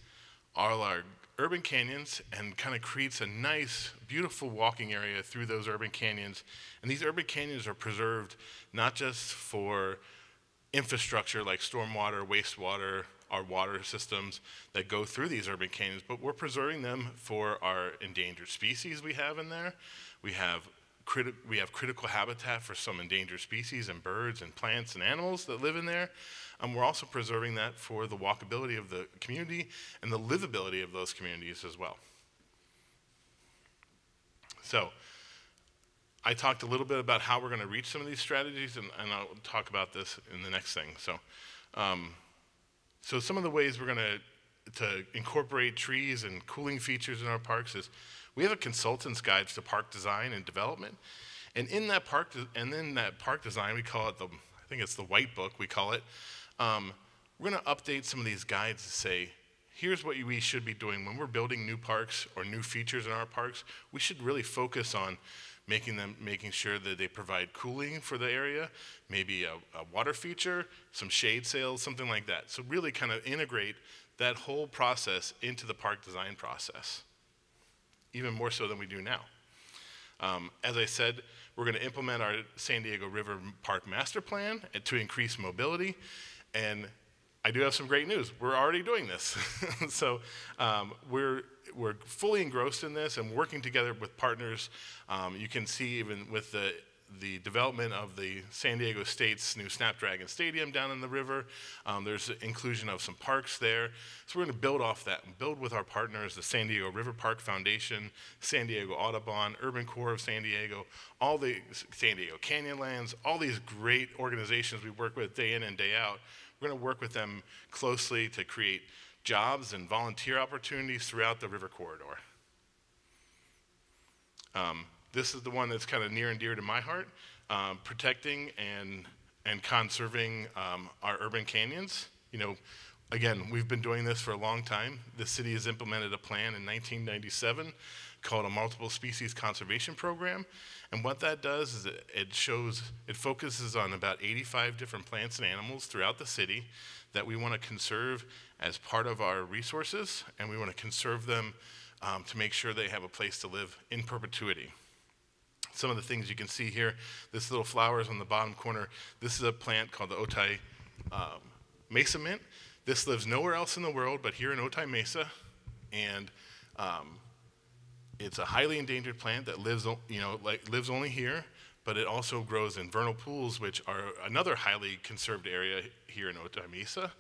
all our urban canyons and kind of creates a nice, beautiful walking area through those urban canyons. And these urban canyons are preserved not just for infrastructure like stormwater, wastewater, our water systems that go through these urban canyons, but we're preserving them for our endangered species we have in there. We have, criti we have critical habitat for some endangered species and birds and plants and animals that live in there. Um, we're also preserving that for the walkability of the community and the livability of those communities as well. So I talked a little bit about how we're going to reach some of these strategies, and, and I'll talk about this in the next thing. So. Um, So some of the ways we're going to to incorporate trees and cooling features in our parks is we have a consultant's guide to park design and development, and in that park and then that park design we call it the I think it's the white book we call it. Um, we're going to update some of these guides to say here's what we should be doing when we're building new parks or new features in our parks. We should really focus on making them making sure that they provide cooling for the area, maybe a, a water feature, some shade sails, something like that. So really kind of integrate that whole process into the park design process, even more so than we do now. Um, as I said, we're going to implement our San Diego River Park Master Plan to increase mobility, and I do have some great news. We're already doing this. So um, we're, we're fully engrossed in this and working together with partners. Um, you can see even with the, the development of the San Diego State's new Snapdragon Stadium down in the river, um, there's the inclusion of some parks there. So we're going to build off that and build with our partners, the San Diego River Park Foundation, San Diego Audubon, Urban Corps of San Diego, all the San Diego Canyonlands, all these great organizations we work with day in and day out. We're going to work with them closely to create jobs and volunteer opportunities throughout the river corridor. Um, this is the one that's kind of near and dear to my heart, um, protecting and, and conserving um, our urban canyons. You know, again, we've been doing this for a long time. The city has implemented a plan in nineteen ninety-seven called a multiple species conservation program. And what that does is it, it shows, it focuses on about eighty-five different plants and animals throughout the city that we want to conserve as part of our resources, and we want to conserve them um, to make sure they have a place to live in perpetuity. Some of the things you can see here, this little flowers on the bottom corner, this is a plant called the Otay um, Mesa mint. This lives nowhere else in the world but here in Otay Mesa, and um, it's a highly endangered plant that lives, you know, like lives only here, but it also grows in vernal pools, which are another highly conserved area here in Otay Mesa.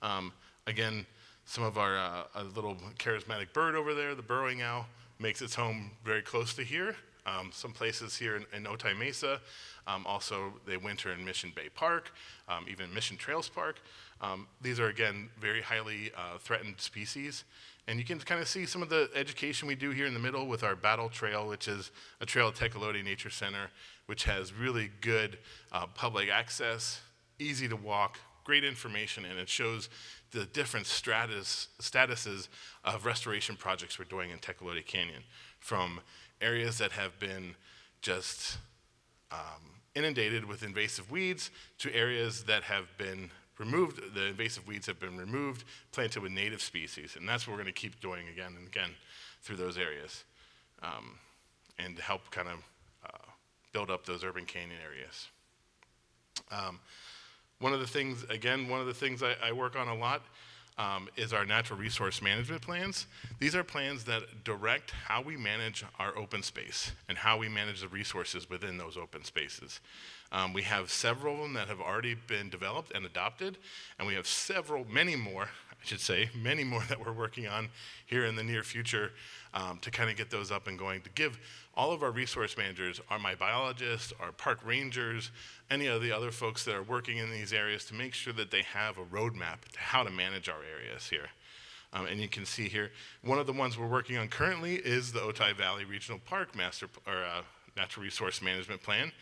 Um, again, some of our uh, a little charismatic bird over there, the burrowing owl, makes its home very close to here. Um, some places here in, in Otay Mesa, um, also they winter in Mission Bay Park, um, even Mission Trails Park. Um, these are again very highly uh, threatened species. And you can kind of see some of the education we do here in the middle with our Battle Trail, which is a trail at Tecolote Nature Center, which has really good uh, public access, easy to walk, great information, and it shows the different stratus, statuses of restoration projects we're doing in Tecolote Canyon, from areas that have been just um, inundated with invasive weeds to areas that have been removed, the invasive weeds have been removed, planted with native species, and that's what we're going to keep doing again and again through those areas, um, and help kind of uh, build up those urban canyon areas. Um, one of the things, again, one of the things I, I work on a lot um, is our natural resource management plans. These are plans that direct how we manage our open space and how we manage the resources within those open spaces. Um, we have several of them that have already been developed and adopted, and we have several, many more, I should say, many more that we're working on here in the near future um, to kind of get those up and going, to give all of our resource managers, our my biologists, our park rangers, any of the other folks that are working in these areas to make sure that they have a roadmap to how to manage our areas here. Um, and you can see here, one of the ones we're working on currently is the Otay Valley Regional Park Master, or, uh, natural resource management plan.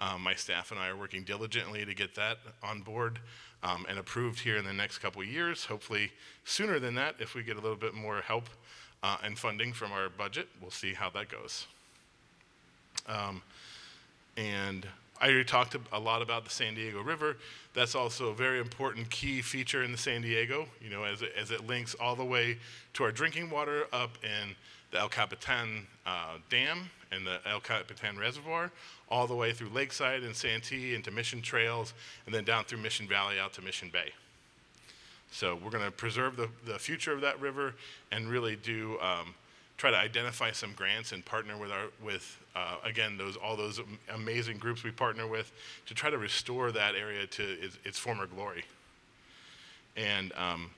Um, my staff and I are working diligently to get that on board um, and approved here in the next couple of years. Hopefully sooner than that, if we get a little bit more help uh, and funding from our budget, we'll see how that goes. Um, and I already talked a lot about the San Diego River. That's also a very important key feature in the San Diego, you know, as it, as it links all the way to our drinking water up in the El Capitan uh, Dam and the El Capitan Reservoir, all the way through Lakeside and Santee into Mission Trails, and then down through Mission Valley out to Mission Bay. So we're going to preserve the, the future of that river and really do um, try to identify some grants and partner with our with uh, again those all those amazing groups we partner with to try to restore that area to its, its former glory. And um,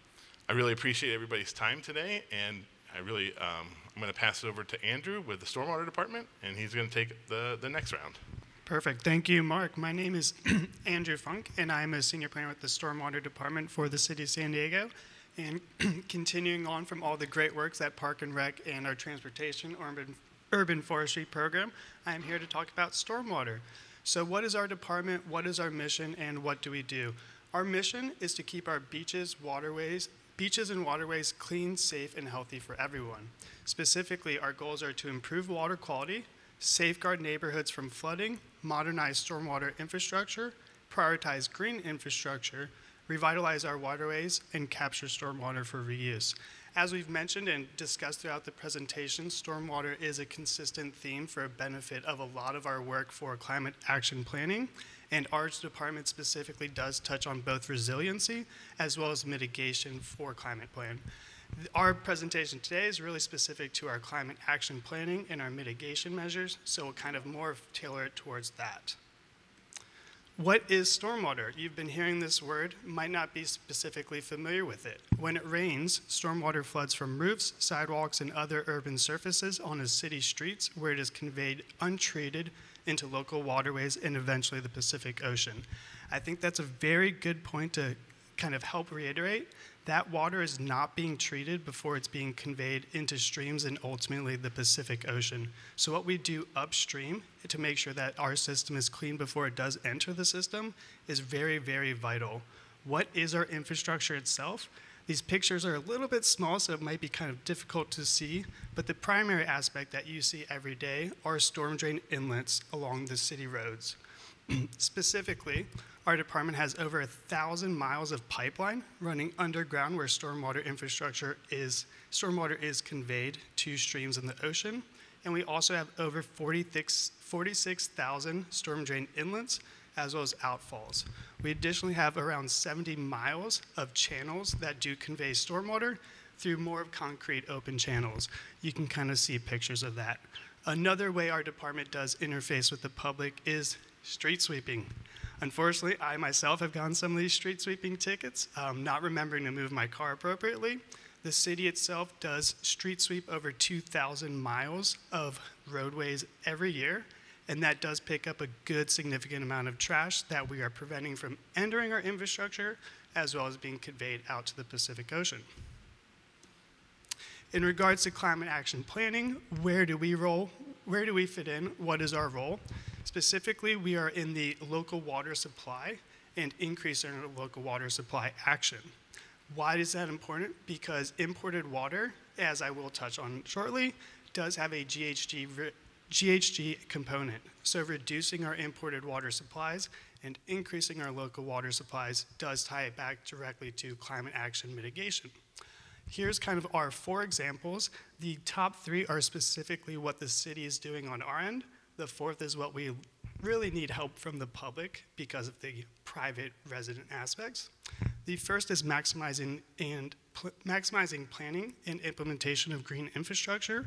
I really appreciate everybody's time today, and I really um, I'm going to pass it over to Andrew with the Stormwater Department, and he's going to take the the next round. Perfect. Thank you, Mark. My name is Andrew Funk, and I'm a senior planner with the Stormwater Department for the City of San Diego. And continuing on from all the great works at Park and Rec and our Transportation Urban, Urban Forestry Program, I am here to talk about stormwater. So what is our department, what is our mission, and what do we do? Our mission is to keep our beaches, waterways, beaches and waterways clean, safe, and healthy for everyone. Specifically, our goals are to improve water quality, safeguard neighborhoods from flooding, modernize stormwater infrastructure, prioritize green infrastructure, revitalize our waterways, and capture stormwater for reuse. As we've mentioned and discussed throughout the presentation, stormwater is a consistent theme for a benefit of a lot of our work for climate action planning, and our department specifically does touch on both resiliency as well as mitigation for climate plan. Our presentation today is really specific to our climate action planning and our mitigation measures, so we'll kind of more tailor it towards that. What is stormwater? You've been hearing this word, might not be specifically familiar with it. When it rains, stormwater floods from roofs, sidewalks, and other urban surfaces onto city streets where it is conveyed untreated into local waterways and eventually the Pacific Ocean. I think that's a very good point to kind of help reiterate. That water is not being treated before it's being conveyed into streams and ultimately the Pacific Ocean. So what we do upstream to make sure that our system is clean before it does enter the system is very, very vital. What is our infrastructure itself? These pictures are a little bit small, so it might be kind of difficult to see, but the primary aspect that you see every day are storm drain inlets along the city roads. Specifically, our department has over a thousand miles of pipeline running underground where stormwater infrastructure is, stormwater is conveyed to streams in the ocean. And we also have over forty-six thousand storm drain inlets as well as outfalls. We additionally have around seventy miles of channels that do convey stormwater through more of concrete open channels. You can kind of see pictures of that. Another way our department does interface with the public is street sweeping. Unfortunately, I myself have gotten some of these street sweeping tickets, um, not remembering to move my car appropriately. The city itself does street sweep over two thousand miles of roadways every year, and that does pick up a good significant amount of trash that we are preventing from entering our infrastructure as well as being conveyed out to the Pacific Ocean. In regards to climate action planning, where do we roll? Where do we fit in? What is our role? Specifically, we are in the local water supply and increase in our local water supply action. Why is that important? Because imported water, as I will touch on shortly, does have a G H G, G H G component. So reducing our imported water supplies and increasing our local water supplies does tie it back directly to climate action mitigation. Here's kind of our four examples. The top three are specifically what the city is doing on our end. The fourth is what we really need help from the public because of the private resident aspects. The first is maximizing and pl maximizing planning and implementation of green infrastructure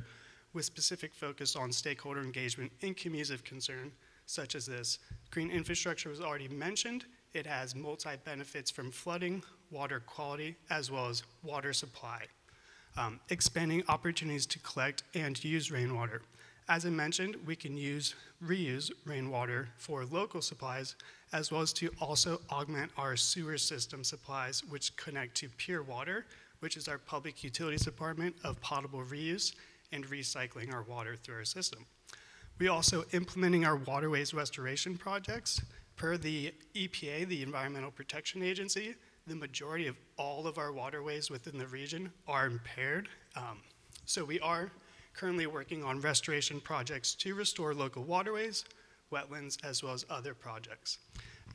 with specific focus on stakeholder engagement in communities of concern, such as this. Green infrastructure was already mentioned. It has multi-benefits from flooding, water quality, as well as water supply. Um, expanding opportunities to collect and use rainwater. As I mentioned, we can use, reuse rainwater for local supplies, as well as to also augment our sewer system supplies, which connect to Pure Water, which is our public utilities department of potable reuse and recycling our water through our system. We're also implementing our waterways restoration projects. Per the E P A, the Environmental Protection Agency, the majority of all of our waterways within the region are impaired. Um, so we are currently working on restoration projects to restore local waterways, wetlands, as well as other projects.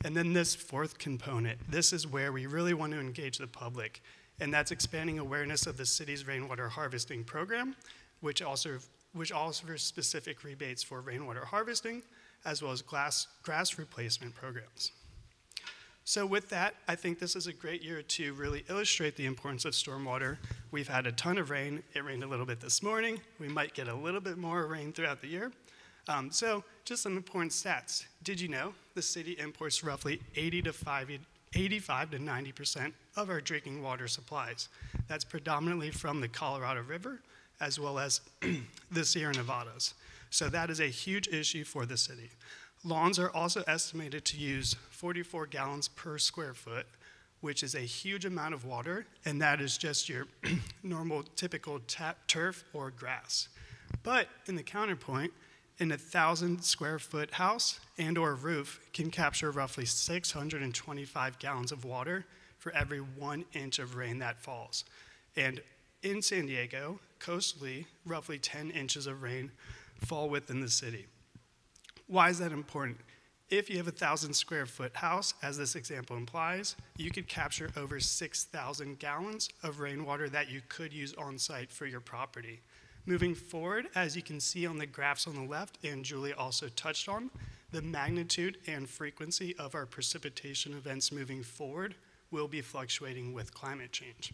And then this fourth component, this is where we really want to engage the public, and that's expanding awareness of the city's rainwater harvesting program, which also which offers specific rebates for rainwater harvesting, as well as glass, grass replacement programs. So with that, I think this is a great year to really illustrate the importance of stormwater. We've had a ton of rain. It rained a little bit this morning. We might get a little bit more rain throughout the year. Um, so just some important stats. Did you know the city imports roughly eighty to ninety percent of our drinking water supplies? That's predominantly from the Colorado River, as well as the Sierra Nevadas. So that is a huge issue for the city. Lawns are also estimated to use forty-four gallons per square foot, which is a huge amount of water, and that is just your normal, typical turf or grass. But in the counterpoint, in a thousand square foot house and or roof can capture roughly six hundred twenty-five gallons of water for every one inch of rain that falls. And in San Diego, coastally, roughly ten inches of rain fall within the city. Why is that important? If you have a thousand square foot house, as this example implies, you could capture over six thousand gallons of rainwater that you could use on site for your property. Moving forward, as you can see on the graphs on the left, and Julia also touched on, the magnitude and frequency of our precipitation events moving forward will be fluctuating with climate change.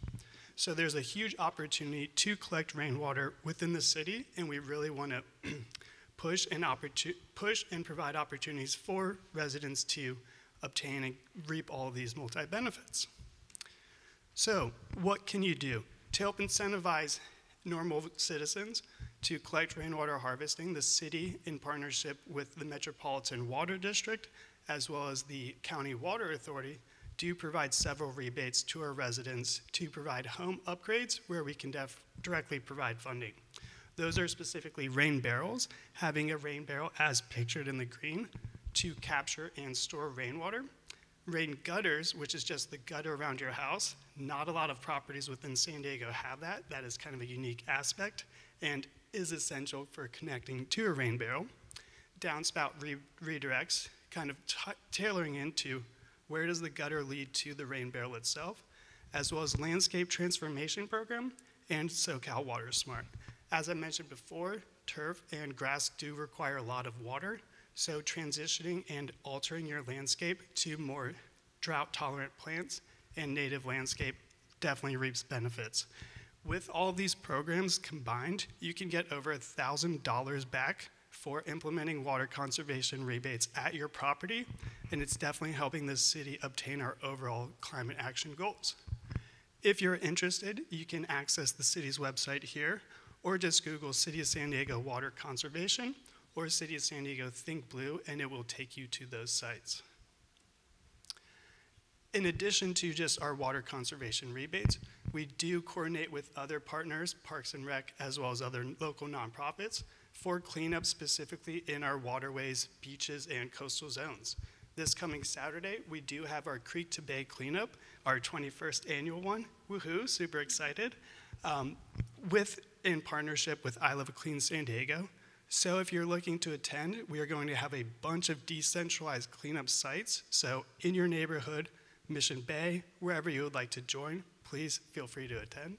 So there's a huge opportunity to collect rainwater within the city, and we really want to push and push and provide opportunities for residents to obtain and reap all of these multi-benefits. So what can you do? To help incentivize normal citizens to collect rainwater harvesting, the city, in partnership with the Metropolitan Water District, as well as the County Water Authority, do provide several rebates to our residents to provide home upgrades where we can directly provide funding. Those are specifically rain barrels, having a rain barrel as pictured in the green to capture and store rainwater. Rain gutters, which is just the gutter around your house. Not a lot of properties within San Diego have that. That is kind of a unique aspect and is essential for connecting to a rain barrel. Downspout re redirects, kind of tailoring into where does the gutter lead to the rain barrel itself, as well as landscape transformation program and SoCal Water Smart. As I mentioned before, turf and grass do require a lot of water, so transitioning and altering your landscape to more drought-tolerant plants and native landscape definitely reaps benefits. With all these programs combined, you can get over one thousand dollars back for implementing water conservation rebates at your property, and it's definitely helping the city obtain our overall climate action goals. If you're interested, you can access the city's website here, or just Google City of San Diego Water Conservation, or City of San Diego Think Blue, and it will take you to those sites. In addition to just our water conservation rebates, we do coordinate with other partners, Parks and Rec, as well as other local nonprofits, for cleanup specifically in our waterways, beaches, and coastal zones. This coming Saturday, we do have our Creek to Bay cleanup, our twenty-first annual one. Woohoo, super excited. Um, with, in partnership with I Love a Clean San Diego. So if you're looking to attend, we are going to have a bunch of decentralized cleanup sites. So in your neighborhood, Mission Bay, wherever you would like to join, please feel free to attend.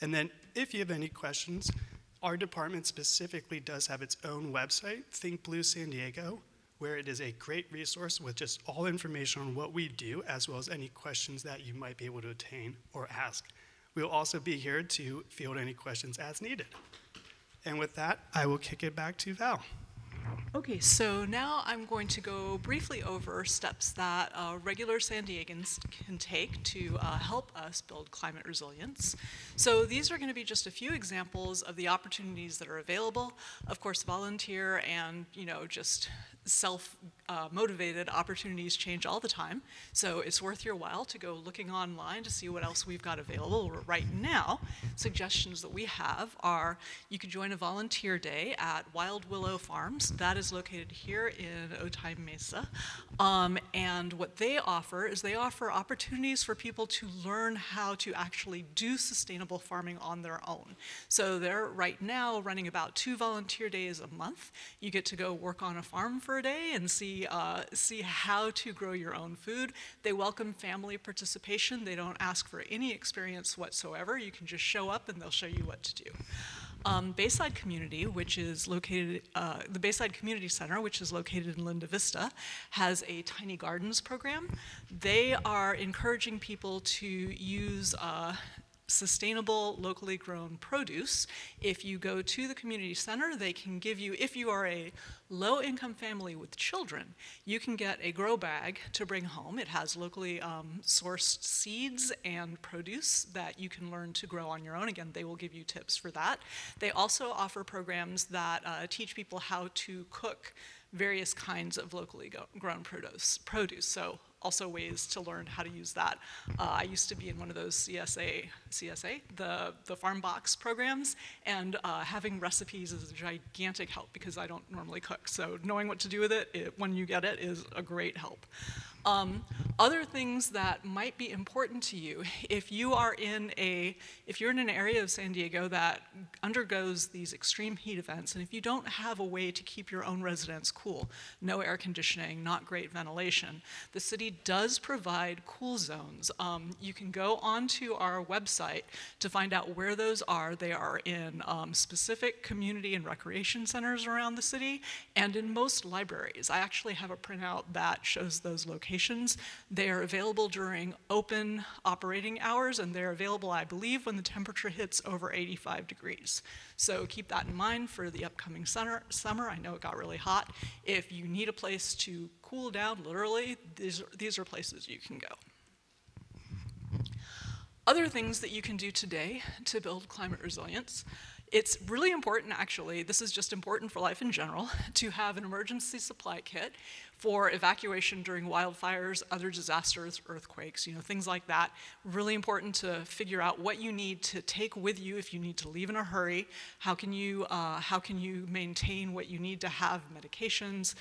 And then if you have any questions, our department specifically does have its own website, Think Blue San Diego, where it is a great resource with just all information on what we do, as well as any questions that you might be able to attain or ask. We'll also be here to field any questions as needed. And with that, I will kick it back to Val. Okay, so now I'm going to go briefly over steps that uh, regular San Diegans can take to uh, help us build climate resilience. So these are going to be just a few examples of the opportunities that are available. Of course, volunteer and, you know, just self-motivated uh, opportunities change all the time. So it's worth your while to go looking online to see what else we've got available right now. Suggestions that we have are you could join a volunteer day at Wild Willow Farms. That is is located here in Otay Mesa, um, and what they offer is they offer opportunities for people to learn how to actually do sustainable farming on their own. So they're right now running about two volunteer days a month. You get to go work on a farm for a day and see, uh, see how to grow your own food. They welcome family participation. They don't ask for any experience whatsoever. You can just show up and they'll show you what to do. Um, Bayside Community, which is located, uh, the Bayside Community Center, which is located in Linda Vista, has a Tiny Gardens program. They are encouraging people to use uh, sustainable, locally grown produce. If you go to the community center, they can give you, if you are a low-income family with children, you can get a grow bag to bring home. It has locally um, sourced seeds and produce that you can learn to grow on your own. Again, they will give you tips for that. They also offer programs that uh, teach people how to cook various kinds of locally grown produce. produce. So also ways to learn how to use that. Uh, I used to be in one of those C S A, C S A, the, the farm box programs, and uh, having recipes is a gigantic help because I don't normally cook. So knowing what to do with it, it when you get it is a great help. Um, other things that might be important to you, if you are in a, if you're in an area of San Diego that undergoes these extreme heat events, and if you don't have a way to keep your own residents cool, no air conditioning, not great ventilation, the city does provide cool zones. Um, you can go onto our website to find out where those are. They are in um, specific community and recreation centers around the city, and in most libraries. I actually have a printout that shows those locations. They are available during open operating hours, and they're available, I believe, when the temperature hits over eighty-five degrees. So keep that in mind for the upcoming summer. I know it got really hot. If you need a place to cool down, literally, these, these are places you can go. Other things that you can do today to build climate resilience. It's really important, actually, this is just important for life in general, to have an emergency supply kit for evacuation during wildfires, other disasters, earthquakes, you know, things like that. Really important to figure out what you need to take with you if you need to leave in a hurry. How can you, uh, how can you maintain what you need to have, medications,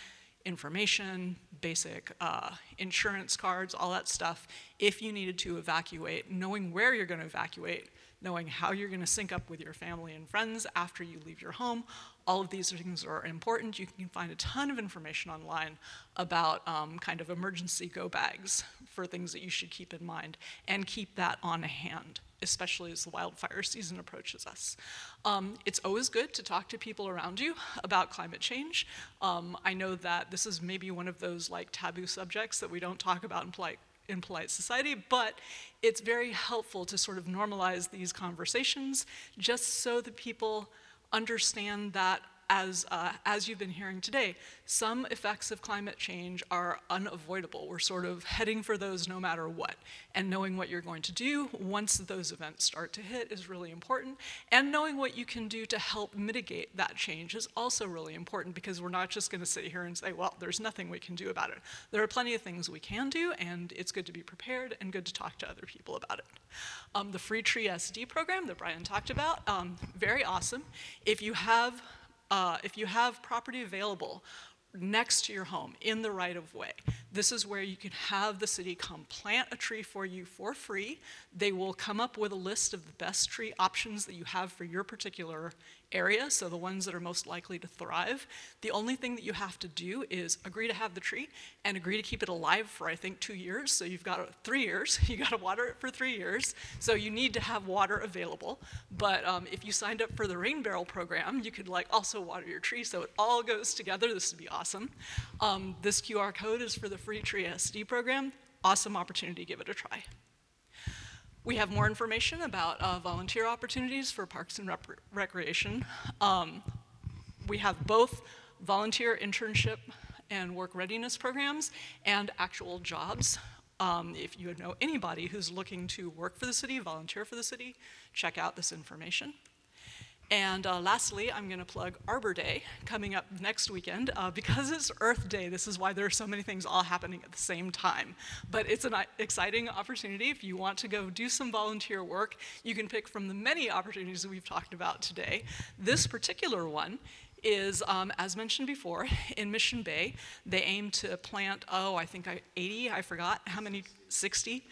information, basic uh, insurance cards, all that stuff, if you needed to evacuate, knowing where you're going to evacuate, knowing how you're going to sync up with your family and friends after you leave your home. All of these things are important. You can find a ton of information online about um, kind of emergency go bags for things that you should keep in mind, and keep that on hand, especially as the wildfire season approaches us. Um, it's always good to talk to people around you about climate change. Um, I know that this is maybe one of those like taboo subjects that we don't talk about in polite, in polite society, but it's very helpful to sort of normalize these conversations just so that people understand that As, uh, as you've been hearing today, some effects of climate change are unavoidable. We're sort of heading for those no matter what. And knowing what you're going to do once those events start to hit is really important. And knowing what you can do to help mitigate that change is also really important, because we're not just going to sit here and say, well, there's nothing we can do about it. There are plenty of things we can do, and it's good to be prepared and good to talk to other people about it. Um, the Free Tree S D program that Brian talked about, um, very awesome. If you have Uh, if you have property available next to your home in the right-of-way, this is where you can have the city come plant a tree for you for free. They will come up with a list of the best tree options that you have for your particular area, so the ones that are most likely to thrive. The only thing that you have to do is agree to have the tree and agree to keep it alive for, I think, two years. So you've got three years. You got to water it for three years. So you need to have water available. But um, if you signed up for the rain barrel program, you could like also water your tree. So it all goes together. This would be awesome. Um, this Q R code is for the Free Tree S D program. Awesome opportunity. Give it a try. We have more information about uh, volunteer opportunities for parks and rep recreation. Um, we have both volunteer internship and work readiness programs, and actual jobs. Um, if you know anybody who's looking to work for the city, volunteer for the city, check out this information. And uh, lastly, I'm going to plug Arbor Day coming up next weekend. Uh, because it's Earth Day, this is why there are so many things all happening at the same time. But it's an exciting opportunity. If you want to go do some volunteer work, you can pick from the many opportunities that we've talked about today. This particular one is, um, as mentioned before, in Mission Bay, they aim to plant, oh, I think eighty, I forgot how many, sixty?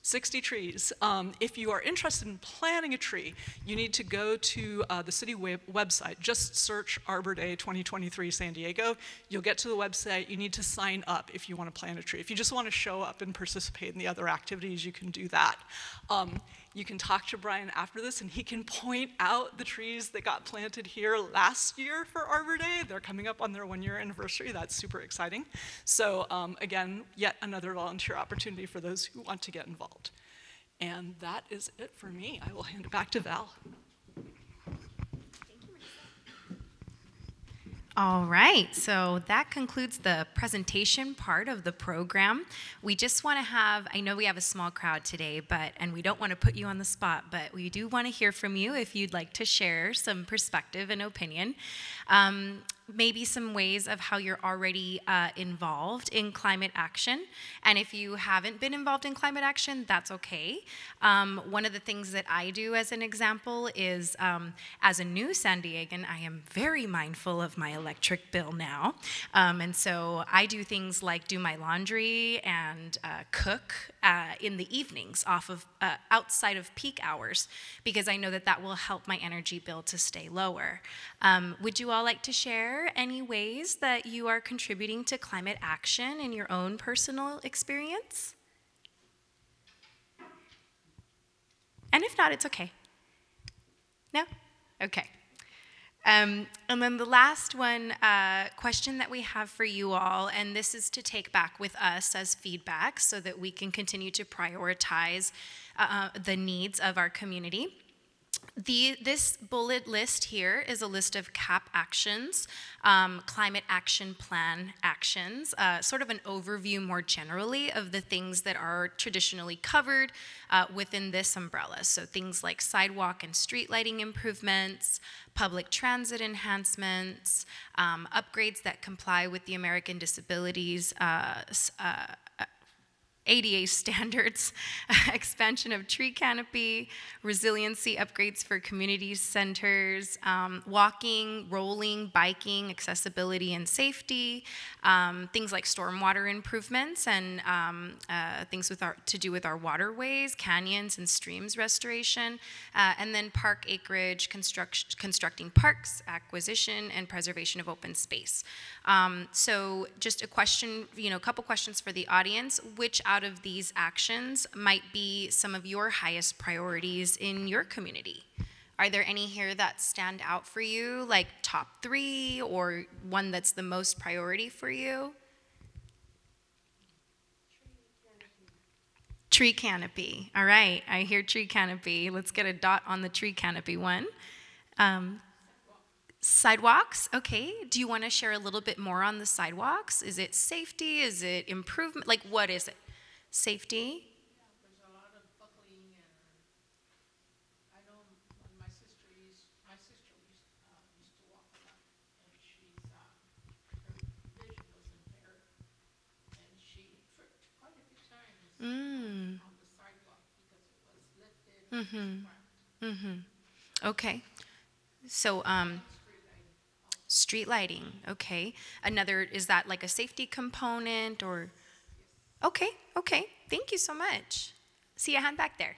sixty trees. Um, if you are interested in planting a tree, you need to go to uh, the city web website. Just search Arbor Day twenty twenty-three San Diego. You'll get to the website. You need to sign up if you want to plant a tree. If you just want to show up and participate in the other activities, you can do that. Um, you can talk to Brian after this, and he can point out the trees that got planted here last year for Arbor Day. They're coming up on their one-year anniversary. That's super exciting. So um, again, yet another volunteer opportunity for those who want to get involved. And that is it for me. I will hand it back to Val. All right, so that concludes the presentation part of the program. We just want to have, I know we have a small crowd today, but, and we don't want to put you on the spot, but we do want to hear from you if you'd like to share some perspective and opinion. Um, maybe some ways of how you're already uh, involved in climate action. And if you haven't been involved in climate action, that's okay. Um, one of the things that I do as an example is, um, as a new San Diegan, I am very mindful of my electric bill now. Um, and so I do things like do my laundry and uh, cook uh, in the evenings off of uh, outside of peak hours, because I know that that will help my energy bill to stay lower. Um, would you all like to share any ways that you are contributing to climate action in your own personal experience? And if not, it's okay. No? Okay. Um, and then the last one uh, question that we have for you all, and this is to take back with us as feedback so that we can continue to prioritize uh, the needs of our community. The, this bullet list here is a list of C A P actions, um, climate action plan actions, uh, sort of an overview more generally of the things that are traditionally covered uh, within this umbrella. So things like sidewalk and street lighting improvements, public transit enhancements, um, upgrades that comply with the American Disabilities uh, uh, A D A standards, expansion of tree canopy, resiliency upgrades for community centers, um, walking, rolling, biking, accessibility and safety, um, things like stormwater improvements and um, uh, things with our, to do with our waterways, canyons and streams restoration, uh, and then park acreage, construct, constructing parks, acquisition and preservation of open space. Um, so just a question, you know, a couple questions for the audience. Which out of these actions might be some of your highest priorities in your community? Are there any here that stand out for you, like top three or one that's the most priority for you? Tree canopy. Tree canopy. All right, I hear tree canopy. Let's get a dot on the tree canopy one. Um, Sidewalks, okay. Do you want to share a little bit more on the sidewalks? Is it safety? Is it improvement? Like, what is it? Safety? Yeah, there's a lot of buckling, and I know my sister used, my sister used, uh, used to walk a lot, and she's, uh, her vision was impaired, and she tripped quite a few times mm. on the sidewalk because it was lifted. Mm-hmm. Mm-hmm. Okay. So, um... street lighting, okay. Another, is that like a safety component or? Okay, okay, thank you so much. See a hand back there.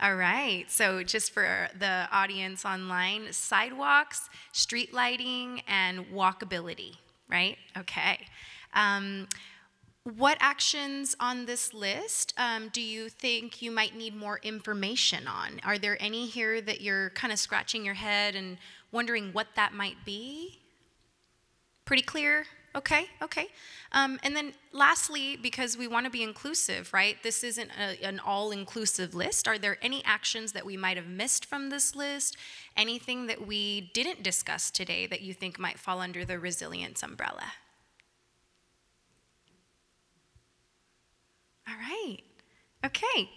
All right, so just for the audience online, sidewalks, street lighting, and walkability, right? Okay. Um, What actions on this list um, do you think you might need more information on? Are there any here that you're kind of scratching your head and wondering what that might be? Pretty clear? Okay, okay. Um, and then lastly, because we want to be inclusive, right? This isn't a, an all-inclusive list. Are there any actions that we might have missed from this list? Anything that we didn't discuss today that you think might fall under the resilience umbrella? All right, okay.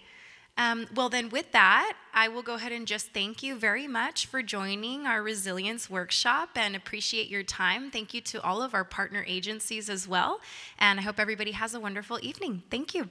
Um, well then with that, I will go ahead and just thank you very much for joining our resilience workshop and appreciate your time. Thank you to all of our partner agencies as well. And I hope everybody has a wonderful evening. Thank you.